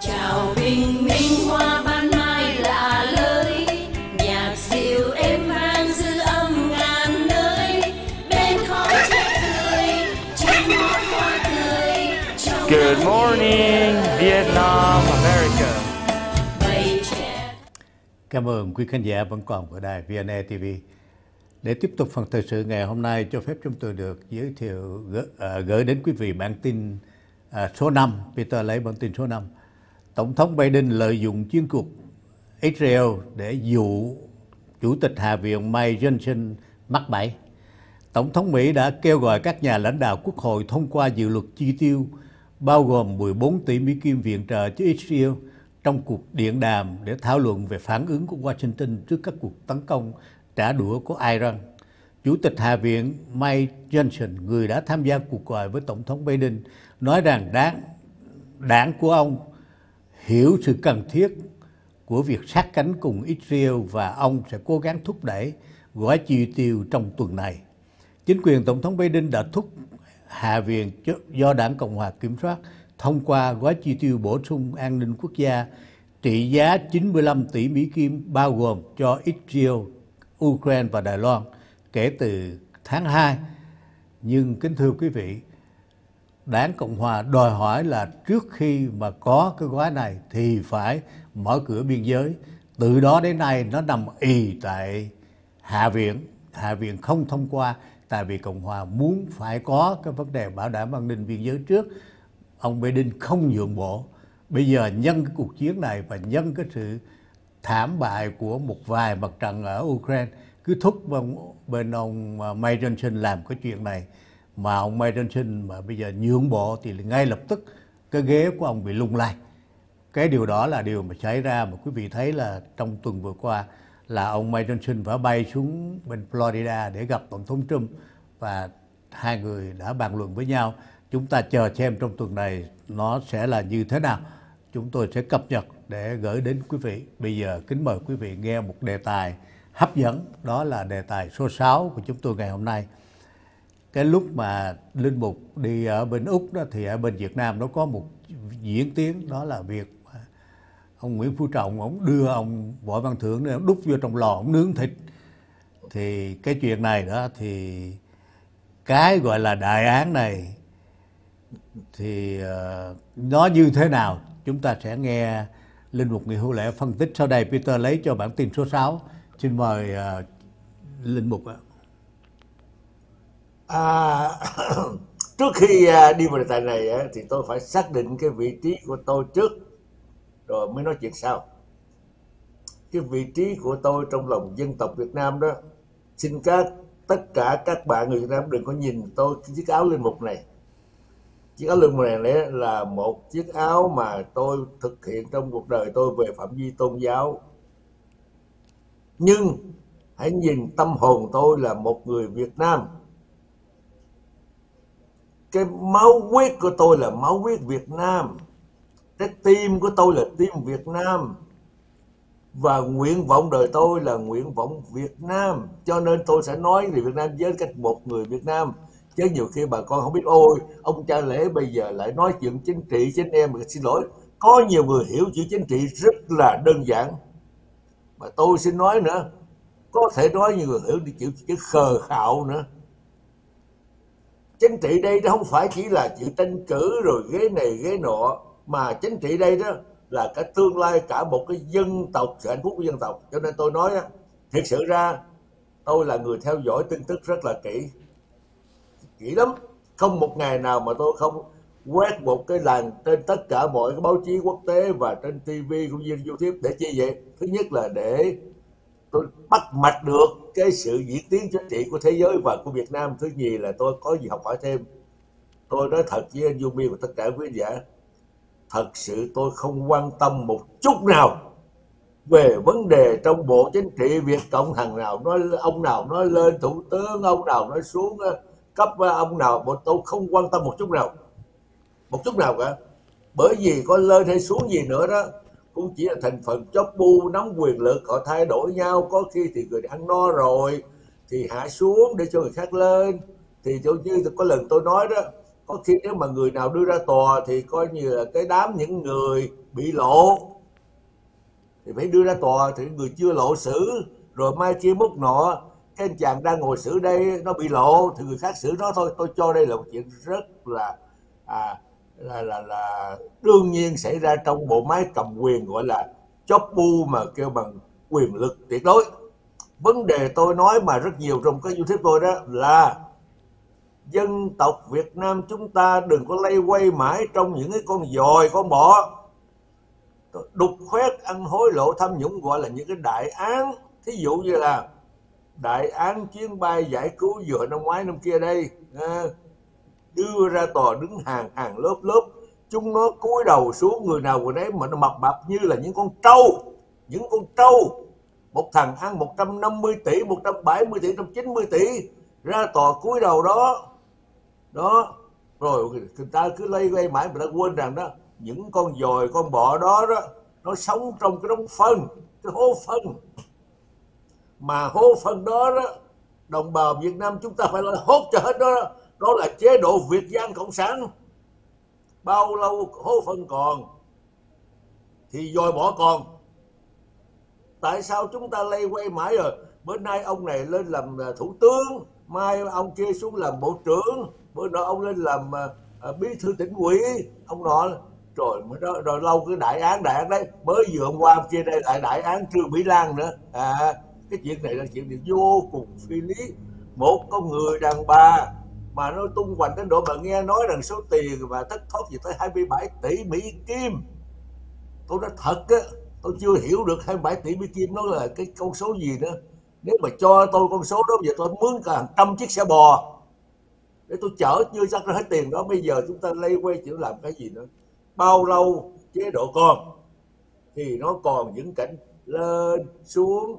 Chào bình minh hoa ban mai lạ lơi, nhạc dịu êm vang dư âm ngàn nơi, bên khói chết tươi, trên món hoa tươi. Good morning Vietnam, America. Cảm ơn quý khán giả vẫn còn của đài VNA TV. Để tiếp tục phần thời sự ngày hôm nay, cho phép chúng tôi được giới thiệu gửi đến quý vị bản tin số 5. Peter lấy bản tin số 5. Tổng thống Biden lợi dụng chiến cuộc Israel để dụ Chủ tịch Hạ viện Mike Johnson mắc bẫy. Tổng thống Mỹ đã kêu gọi các nhà lãnh đạo quốc hội thông qua dự luật chi tiêu bao gồm 14 tỷ Mỹ Kim viện trợ cho Israel trong cuộc điện đàm để thảo luận về phản ứng của Washington trước các cuộc tấn công trả đũa của Iran. Chủ tịch Hạ viện Mike Johnson, người đã tham gia cuộc gọi với Tổng thống Biden, nói rằng đảng của ông hiểu sự cần thiết của việc sát cánh cùng Israel và ông sẽ cố gắng thúc đẩy gói chi tiêu trong tuần này. Chính quyền Tổng thống Biden đã thúc Hạ viện do đảng Cộng hòa kiểm soát thông qua gói chi tiêu bổ sung an ninh quốc gia trị giá 95 tỷ Mỹ Kim bao gồm cho Israel, Ukraine và Đài Loan kể từ tháng 2. Nhưng kính thưa quý vị, đảng Cộng hòa đòi hỏi là trước khi mà có cái gói này thì phải mở cửa biên giới. Từ đó đến nay nó nằm ì tại Hạ viện. Hạ viện không thông qua tại vì Cộng hòa muốn phải có cái vấn đề bảo đảm an ninh biên giới trước. Ông Biden không nhượng bộ. Bây giờ nhân cái cuộc chiến này và nhân cái sự thảm bại của một vài mặt trận ở Ukraine cứ thúc bên ông Mike Johnson làm cái chuyện này. Mà ông Mike Johnson mà bây giờ nhượng bộ thì ngay lập tức cái ghế của ông bị lung lay. Cái điều đó là điều mà xảy ra mà quý vị thấy là trong tuần vừa qua là ông Mike Johnson phải bay xuống bên Florida để gặp Tổng thống Trump và hai người đã bàn luận với nhau. Chúng ta chờ xem trong tuần này nó sẽ là như thế nào. Chúng tôi sẽ cập nhật để gửi đến quý vị. Bây giờ kính mời quý vị nghe một đề tài hấp dẫn, đó là đề tài số 6 của chúng tôi ngày hôm nay. Cái lúc mà Linh Mục đi ở bên Úc đó thì ở bên Việt Nam nó có một diễn tiến, đó là việc ông Nguyễn Phú Trọng ông đưa ông Võ Văn Thự để đút vô trong lò ông nướng thịt. Thì cái chuyện này đó thì cái gọi là đại án này thì nó như thế nào chúng ta sẽ nghe Linh Mục Nguyễn Hữu Lễ phân tích sau đây. Peter lấy cho bản tin số 6. Xin mời Linh Mục ạ. Trước khi đi vào đề tài này thì tôi phải xác định cái vị trí của tôi trước rồi mới nói chuyện sau. Cái vị trí của tôi trong lòng dân tộc Việt Nam đó, xin tất cả các bạn người Việt Nam đừng có nhìn tôi chiếc áo Linh Mục này. Chiếc áo Linh Mục này là một chiếc áo mà tôi thực hiện trong cuộc đời tôi về phạm vi tôn giáo. Nhưng hãy nhìn tâm hồn tôi là một người Việt Nam. Cái máu huyết của tôi là máu huyết Việt Nam. Cái tim của tôi là tim Việt Nam. Và nguyện vọng đời tôi là nguyện vọng Việt Nam. Cho nên tôi sẽ nói về Việt Nam với cách một người Việt Nam. Chứ nhiều khi bà con không biết, ôi ông cha Lễ bây giờ lại nói chuyện chính trị trên em. Xin lỗi, có nhiều người hiểu chữ chính trị rất là đơn giản. Mà tôi xin nói nữa, có thể nói nhiều người hiểu chữ khờ khạo nữa. Chính trị đây nó không phải chỉ là chữ tranh cử rồi ghế này ghế nọ, mà chính trị đây đó là cả tương lai cả một cái dân tộc, sự hạnh phúc của dân tộc. Cho nên tôi nói thật sự ra tôi là người theo dõi tin tức rất là kỹ lắm, không một ngày nào mà tôi không quét một cái làng trên tất cả mọi cái báo chí quốc tế và trên TV cũng như YouTube. Để chi vậy? Thứ nhất là để tôi bắt mạch được cái sự diễn tiến chính trị của thế giới và của Việt Nam. Thứ nhì là tôi có gì học hỏi thêm. Tôi nói thật với anh Du Miên và tất cả quý khán giả, thật sự tôi không quan tâm một chút nào về vấn đề trong bộ chính trị Việt Cộng. Thằng nào nói, ông nào nói lên thủ tướng, ông nào nói xuống cấp, ông nào, bọn tôi không quan tâm một chút nào cả. Bởi vì có lên hay xuống gì nữa đó cũng chỉ là thành phần chóp bu nắm quyền lực, họ thay đổi nhau. Có khi thì người ăn no rồi thì hạ xuống để cho người khác lên. Thì giống như có lần tôi nói đó, có khi nếu mà người nào đưa ra tòa thì coi như là cái đám những người bị lộ thì phải đưa ra tòa, thì người chưa lộ xử, rồi mai kia mốt nọ cái anh chàng đang ngồi xử đây nó bị lộ thì người khác xử nó thôi. Tôi cho đây là một chuyện rất là đương nhiên xảy ra trong bộ máy cầm quyền gọi là chóp bu mà kêu bằng quyền lực tuyệt đối. Vấn đề tôi nói mà rất nhiều trong cái YouTube tôi đó là dân tộc Việt Nam chúng ta đừng có lay quay mãi trong những cái con dòi, con bọ, đục khoét, ăn hối lộ, tham nhũng, gọi là những cái đại án. Thí dụ như là đại án chuyến bay giải cứu vừa năm ngoái năm kia đây, đưa ra tòa đứng hàng lớp, chúng nó cúi đầu xuống, người nào người đấy mà nó mập mập như là những con trâu. Một thằng ăn 150 tỷ, 170 tỷ, 190 tỷ ra tòa cúi đầu đó. Rồi người ta cứ lây quay mãi mà đã quên rằng đó, những con dòi con bọ đó nó sống trong cái đống phân, cái hố phân. Mà hố phân đó đồng bào Việt Nam chúng ta phải là hốt cho hết đó. Đó là chế độ Việt Gian Cộng sản. Bao lâu hố phân còn thì dòi bỏ còn. Tại sao chúng ta lây quay mãi rồi? Bữa nay ông này lên làm thủ tướng, mai ông kia xuống làm bộ trưởng, bữa nọ ông lên làm bí thư tỉnh ủy, ông nọ rồi lâu cái đại án đấy. Mới vừa hôm qua kia đây lại đại án Trương Mỹ Lan nữa. Cái chuyện này là chuyện vô cùng phi lý. Một con người đàn bà mà nó tung hoành đến độ mà nghe nói rằng số tiền và thất thoát gì tới 27 tỷ Mỹ Kim. Tôi nói thật á, tôi chưa hiểu được 27 tỷ Mỹ Kim nó là cái con số gì nữa. Nếu mà cho tôi con số đó, giờ tôi mướn cả hàng trăm chiếc xe bò để tôi chở chưa chắc ra hết tiền đó. Bây giờ chúng ta lây quay chịu làm cái gì nữa? Bao lâu chế độ còn thì nó còn những cảnh lên xuống,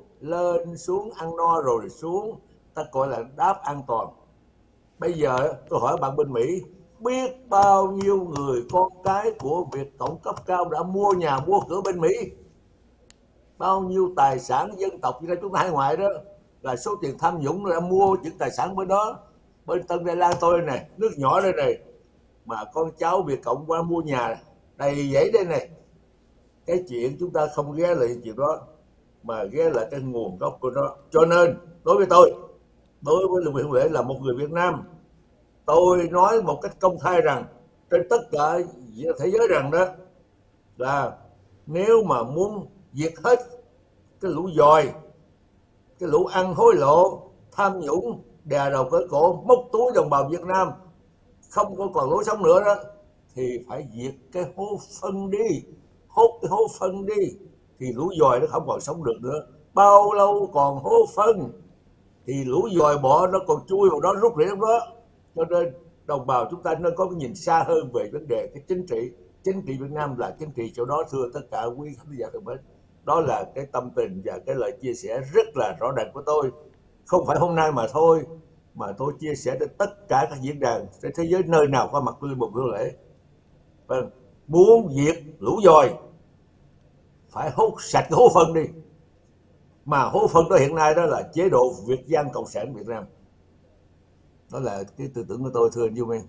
ăn no rồi xuống, ta gọi là đáp an toàn. Bây giờ tôi hỏi bạn bên Mỹ, biết bao nhiêu người con cái của Việt Cộng cấp cao đã mua nhà mua cửa bên Mỹ? Bao nhiêu tài sản dân tộc như chúng ta hải ngoại đó là số tiền tham nhũng đã mua những tài sản bên đó. Bên Tân Tây Lan tôi này, nước nhỏ đây này, mà con cháu Việt Cộng qua mua nhà đầy dãy đây này. Cái chuyện chúng ta không ghé lại chuyện đó mà ghé lại cái nguồn gốc của nó. Cho nên đối với tôi, đối với Nguyễn Hữu Lễ là một người Việt Nam, tôi nói một cách công khai rằng trên tất cả thế giới rằng đó là nếu mà muốn diệt hết cái lũ dòi, cái lũ ăn hối lộ, tham nhũng, đè đầu cởi cổ, móc túi đồng bào Việt Nam, không có còn lối sống nữa đó, thì phải diệt cái hố phân đi, hốt cái hố phân đi, thì lũ dòi nó không còn sống được nữa. Bao lâu còn hố phân thì lũ dòi bỏ nó còn chui vào đó, rút rễ trong đó. Cho nên đồng bào chúng ta nên có cái nhìn xa hơn về vấn đề cái chính trị. Chính trị Việt Nam là chính trị chỗ đó, thưa tất cả quý khán giả thân mến. Đó là cái tâm tình và cái lời chia sẻ rất là rõ ràng của tôi. Không phải hôm nay mà thôi, mà tôi chia sẻ đến tất cả các diễn đàn trên thế giới, nơi nào có mặt của Linh Mục Hữu Lễ. Và muốn diệt lũ dòi phải hút sạch hố phân đi, mà hố phân đó hiện nay đó là chế độ Việt Dân Cộng sản Việt Nam. Đó là cái tư tưởng của tôi, thưa anh Du Miên.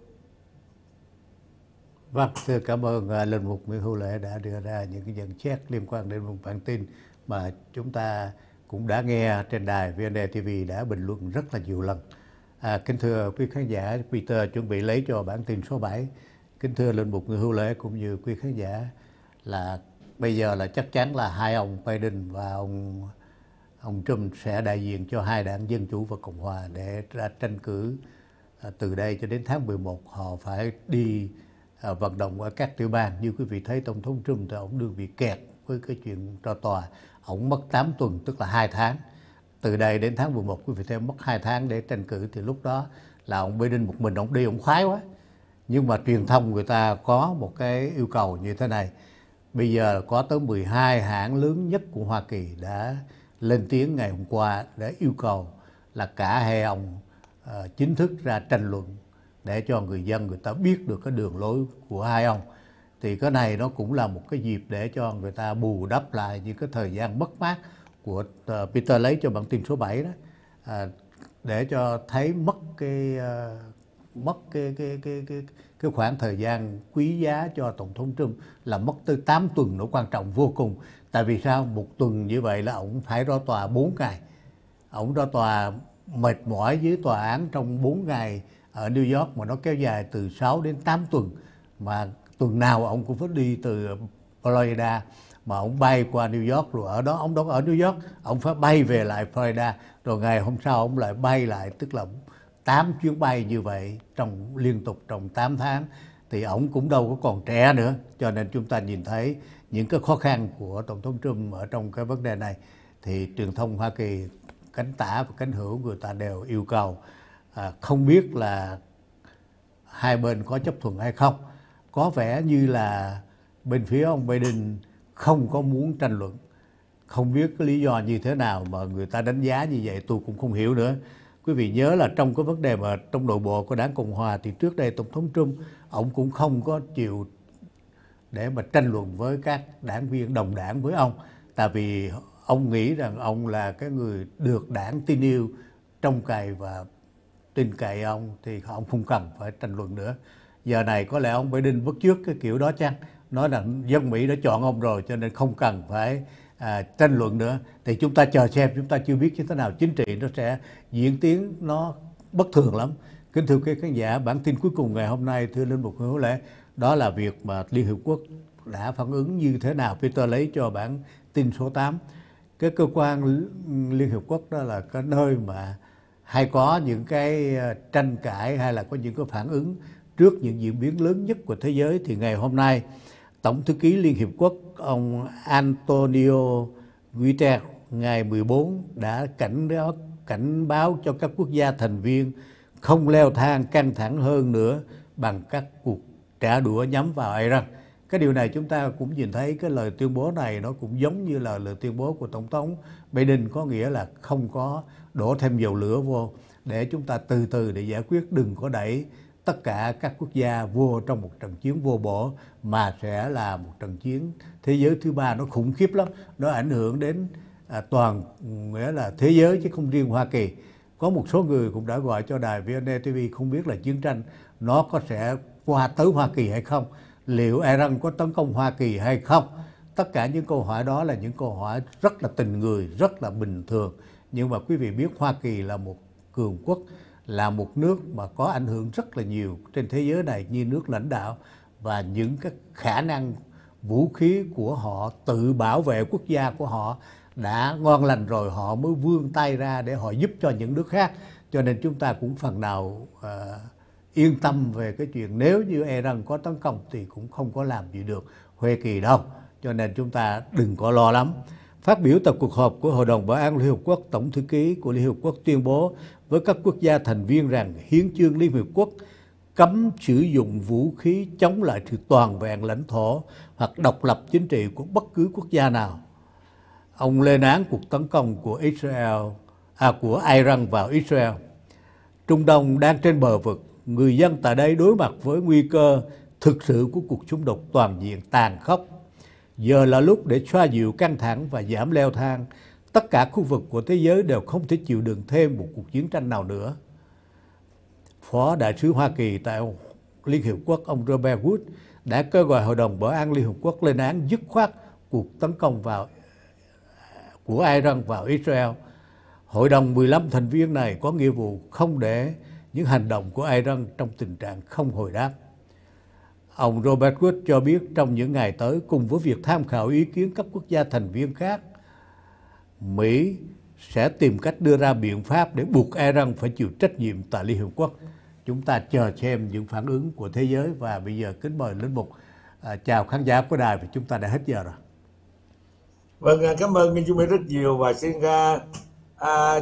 Vâng, thưa cảm ơn Linh Mục Nguyễn Hữu Lễ đã đưa ra những cái nhận xét liên quan đến một bản tin mà chúng ta cũng đã nghe trên đài VNA TV đã bình luận rất là nhiều lần. Kính thưa quý khán giả, Peter chuẩn bị lấy cho bản tin số 7. Kính thưa Linh Mục Nguyễn Hữu Lễ cũng như quý khán giả, là bây giờ là chắc chắn là hai ông Biden và ông Trump sẽ đại diện cho hai đảng Dân Chủ và Cộng Hòa để ra tranh cử. Từ đây cho đến tháng 11 họ phải đi vận động ở các tiểu bang. Như quý vị thấy Tổng thống Trump thì ông đương bị kẹt với cái chuyện ra tòa. Ông mất 8 tuần tức là 2 tháng. Từ đây đến tháng 11 quý vị thấy mất 2 tháng để tranh cử, thì lúc đó là ông Biden một mình ông đi, ông khoái quá. Nhưng mà truyền thông người ta có một cái yêu cầu như thế này. Bây giờ có tới 12 hãng lớn nhất của Hoa Kỳ đã lên tiếng ngày hôm qua để yêu cầu là cả hai ông chính thức ra tranh luận để cho người dân người ta biết được cái đường lối của hai ông. Thì cái này nó cũng là một cái dịp để cho người ta bù đắp lại những cái thời gian mất mát của Peter lấy cho bản tin số 7 đó, để cho thấy mất cái khoảng thời gian quý giá cho Tổng thống Trump là mất tới 8 tuần, nó quan trọng vô cùng. Tại vì sao? Một tuần như vậy là ông phải ra tòa 4 ngày. Ông ra tòa mệt mỏi với tòa án trong 4 ngày ở New York mà nó kéo dài từ 6 đến 8 tuần. Mà tuần nào ông cũng phải đi từ Florida, mà ông bay qua New York rồi ở đó, ông đó ở New York, ông phải bay về lại Florida, rồi ngày hôm sau ông lại bay lại, tức là 8 chuyến bay như vậy trong liên tục trong 8 tháng. Thì ông cũng đâu có còn trẻ nữa, cho nên chúng ta nhìn thấy những cái khó khăn của Tổng thống Trump ở trong cái vấn đề này. Thì truyền thông Hoa Kỳ cánh tả và cánh hữu người ta đều yêu cầu không biết là hai bên có chấp thuận hay không. Có vẻ như là bên phía ông Biden không có muốn tranh luận. Không biết cái lý do như thế nào mà người ta đánh giá như vậy, tôi cũng không hiểu nữa. Quý vị nhớ là trong cái vấn đề mà trong nội bộ của đảng Cộng Hòa thì trước đây Tổng thống Trump ông cũng không có chịu để mà tranh luận với các đảng viên đồng đảng với ông. Tại vì ông nghĩ rằng ông là cái người được đảng tin yêu, trông cậy và tin cậy ông, thì ông không cần phải tranh luận nữa. Giờ này có lẽ ông Biden bước trước cái kiểu đó chăng, nói là dân Mỹ đã chọn ông rồi cho nên không cần phải tranh luận nữa. Thì chúng ta chờ xem, chúng ta chưa biết như thế nào, chính trị nó sẽ diễn tiến, nó bất thường lắm. Kính thưa quý khán giả, bản tin cuối cùng ngày hôm nay thưa Linh Mục Hữu Lễ, đó là việc mà Liên Hiệp Quốc đã phản ứng như thế nào. Peter lấy cho bản tin số 8. Cái cơ quan Liên Hiệp Quốc đó là cái nơi mà hay có những cái tranh cãi hay là có những cái phản ứng trước những diễn biến lớn nhất của thế giới. Thì ngày hôm nay Tổng thư ký Liên Hiệp Quốc ông Antonio Guterres ngày 14 đã cảnh báo cho các quốc gia thành viên không leo thang căng thẳng hơn nữa bằng các cuộc trả đũa nhắm vào Iran. Cái điều này chúng ta cũng nhìn thấy cái lời tuyên bố này nó cũng giống như là lời tuyên bố của Tổng thống Biden, có nghĩa là không có đổ thêm dầu lửa vô, để chúng ta từ từ để giải quyết, đừng có đẩy tất cả các quốc gia vô trong một trận chiến vô bổ mà sẽ là một trận chiến thế giới thứ ba. Nó khủng khiếp lắm, nó ảnh hưởng đến toàn, nghĩa là thế giới chứ không riêng Hoa Kỳ. Có một số người cũng đã gọi cho đài VNA TV không biết là chiến tranh nó có sẽ qua tới Hoa Kỳ hay không, liệu Iran có tấn công Hoa Kỳ hay không. Tất cả những câu hỏi đó là những câu hỏi rất là tình người, rất là bình thường. Nhưng mà quý vị biết Hoa Kỳ là một cường quốc, là một nước mà có ảnh hưởng rất là nhiều trên thế giới này như nước lãnh đạo, và những cái khả năng vũ khí của họ tự bảo vệ quốc gia của họ đã ngon lành rồi, họ mới vươn tay ra để họ giúp cho những nước khác. Cho nên chúng ta cũng phần nào yên tâm về cái chuyện nếu như Iran có tấn công thì cũng không có làm gì được Hoa Kỳ đâu, cho nên chúng ta đừng có lo lắm. Phát biểu tại cuộc họp của Hội đồng Bảo an Liên Hợp Quốc, Tổng thư ký của Liên Hợp Quốc tuyên bố với các quốc gia thành viên rằng hiến chương Liên Hiệp Quốc cấm sử dụng vũ khí chống lại sự toàn vẹn lãnh thổ hoặc độc lập chính trị của bất cứ quốc gia nào. Ông lên án cuộc tấn công của Iran vào Israel. Trung Đông đang trên bờ vực, người dân tại đây đối mặt với nguy cơ thực sự của cuộc xung đột toàn diện tàn khốc. Giờ là lúc để xoa dịu căng thẳng và giảm leo thang. Tất cả khu vực của thế giới đều không thể chịu đựng thêm một cuộc chiến tranh nào nữa. Phó Đại sứ Hoa Kỳ tại Liên Hiệp Quốc, ông Robert Wood, đã kêu gọi Hội đồng Bảo an Liên Hiệp Quốc lên án dứt khoát cuộc tấn công của Iran vào Israel. Hội đồng 15 thành viên này có nghĩa vụ không để những hành động của Iran trong tình trạng không hồi đáp. Ông Robert Wood cho biết trong những ngày tới, cùng với việc tham khảo ý kiến các quốc gia thành viên khác, Mỹ sẽ tìm cách đưa ra biện pháp để buộc Iran phải chịu trách nhiệm tại Liên Hiệp Quốc. Chúng ta chờ xem những phản ứng của thế giới. Và bây giờ kính mời Linh Mục chào khán giả của đài, và chúng ta đã hết giờ rồi. Vâng, cảm ơn anh Du Miên rất nhiều, và xin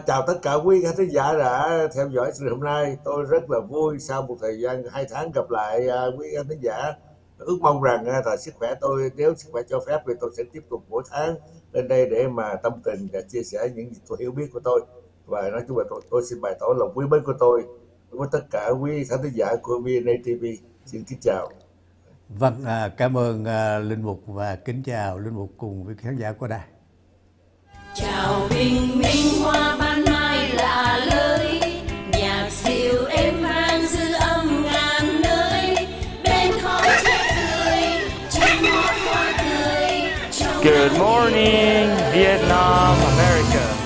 chào tất cả quý khán giả đã theo dõi sự hôm nay. Tôi rất là vui sau một thời gian 2 tháng gặp lại quý khán giả. Ước mong rằng là sức khỏe tôi, nếu sức khỏe cho phép thì tôi sẽ tiếp tục mỗi tháng lên đây để mà tâm tình và chia sẻ những gì tôi hiểu biết của tôi. Và nói chung là tôi xin bày tỏ lòng quý mến của tôi với tất cả quý khán giả của VNA TV. Xin kính chào. Vâng, cảm ơn Linh Mục và kính chào Linh Mục cùng với khán giả của đài. Chào bình minh hoa ban mai lạ lơi, nhạc dịu êm vang dư âm ngàn nơi, bên khói trẻ tươi, trong ngón hoa tươi. Good morning Vietnam, America.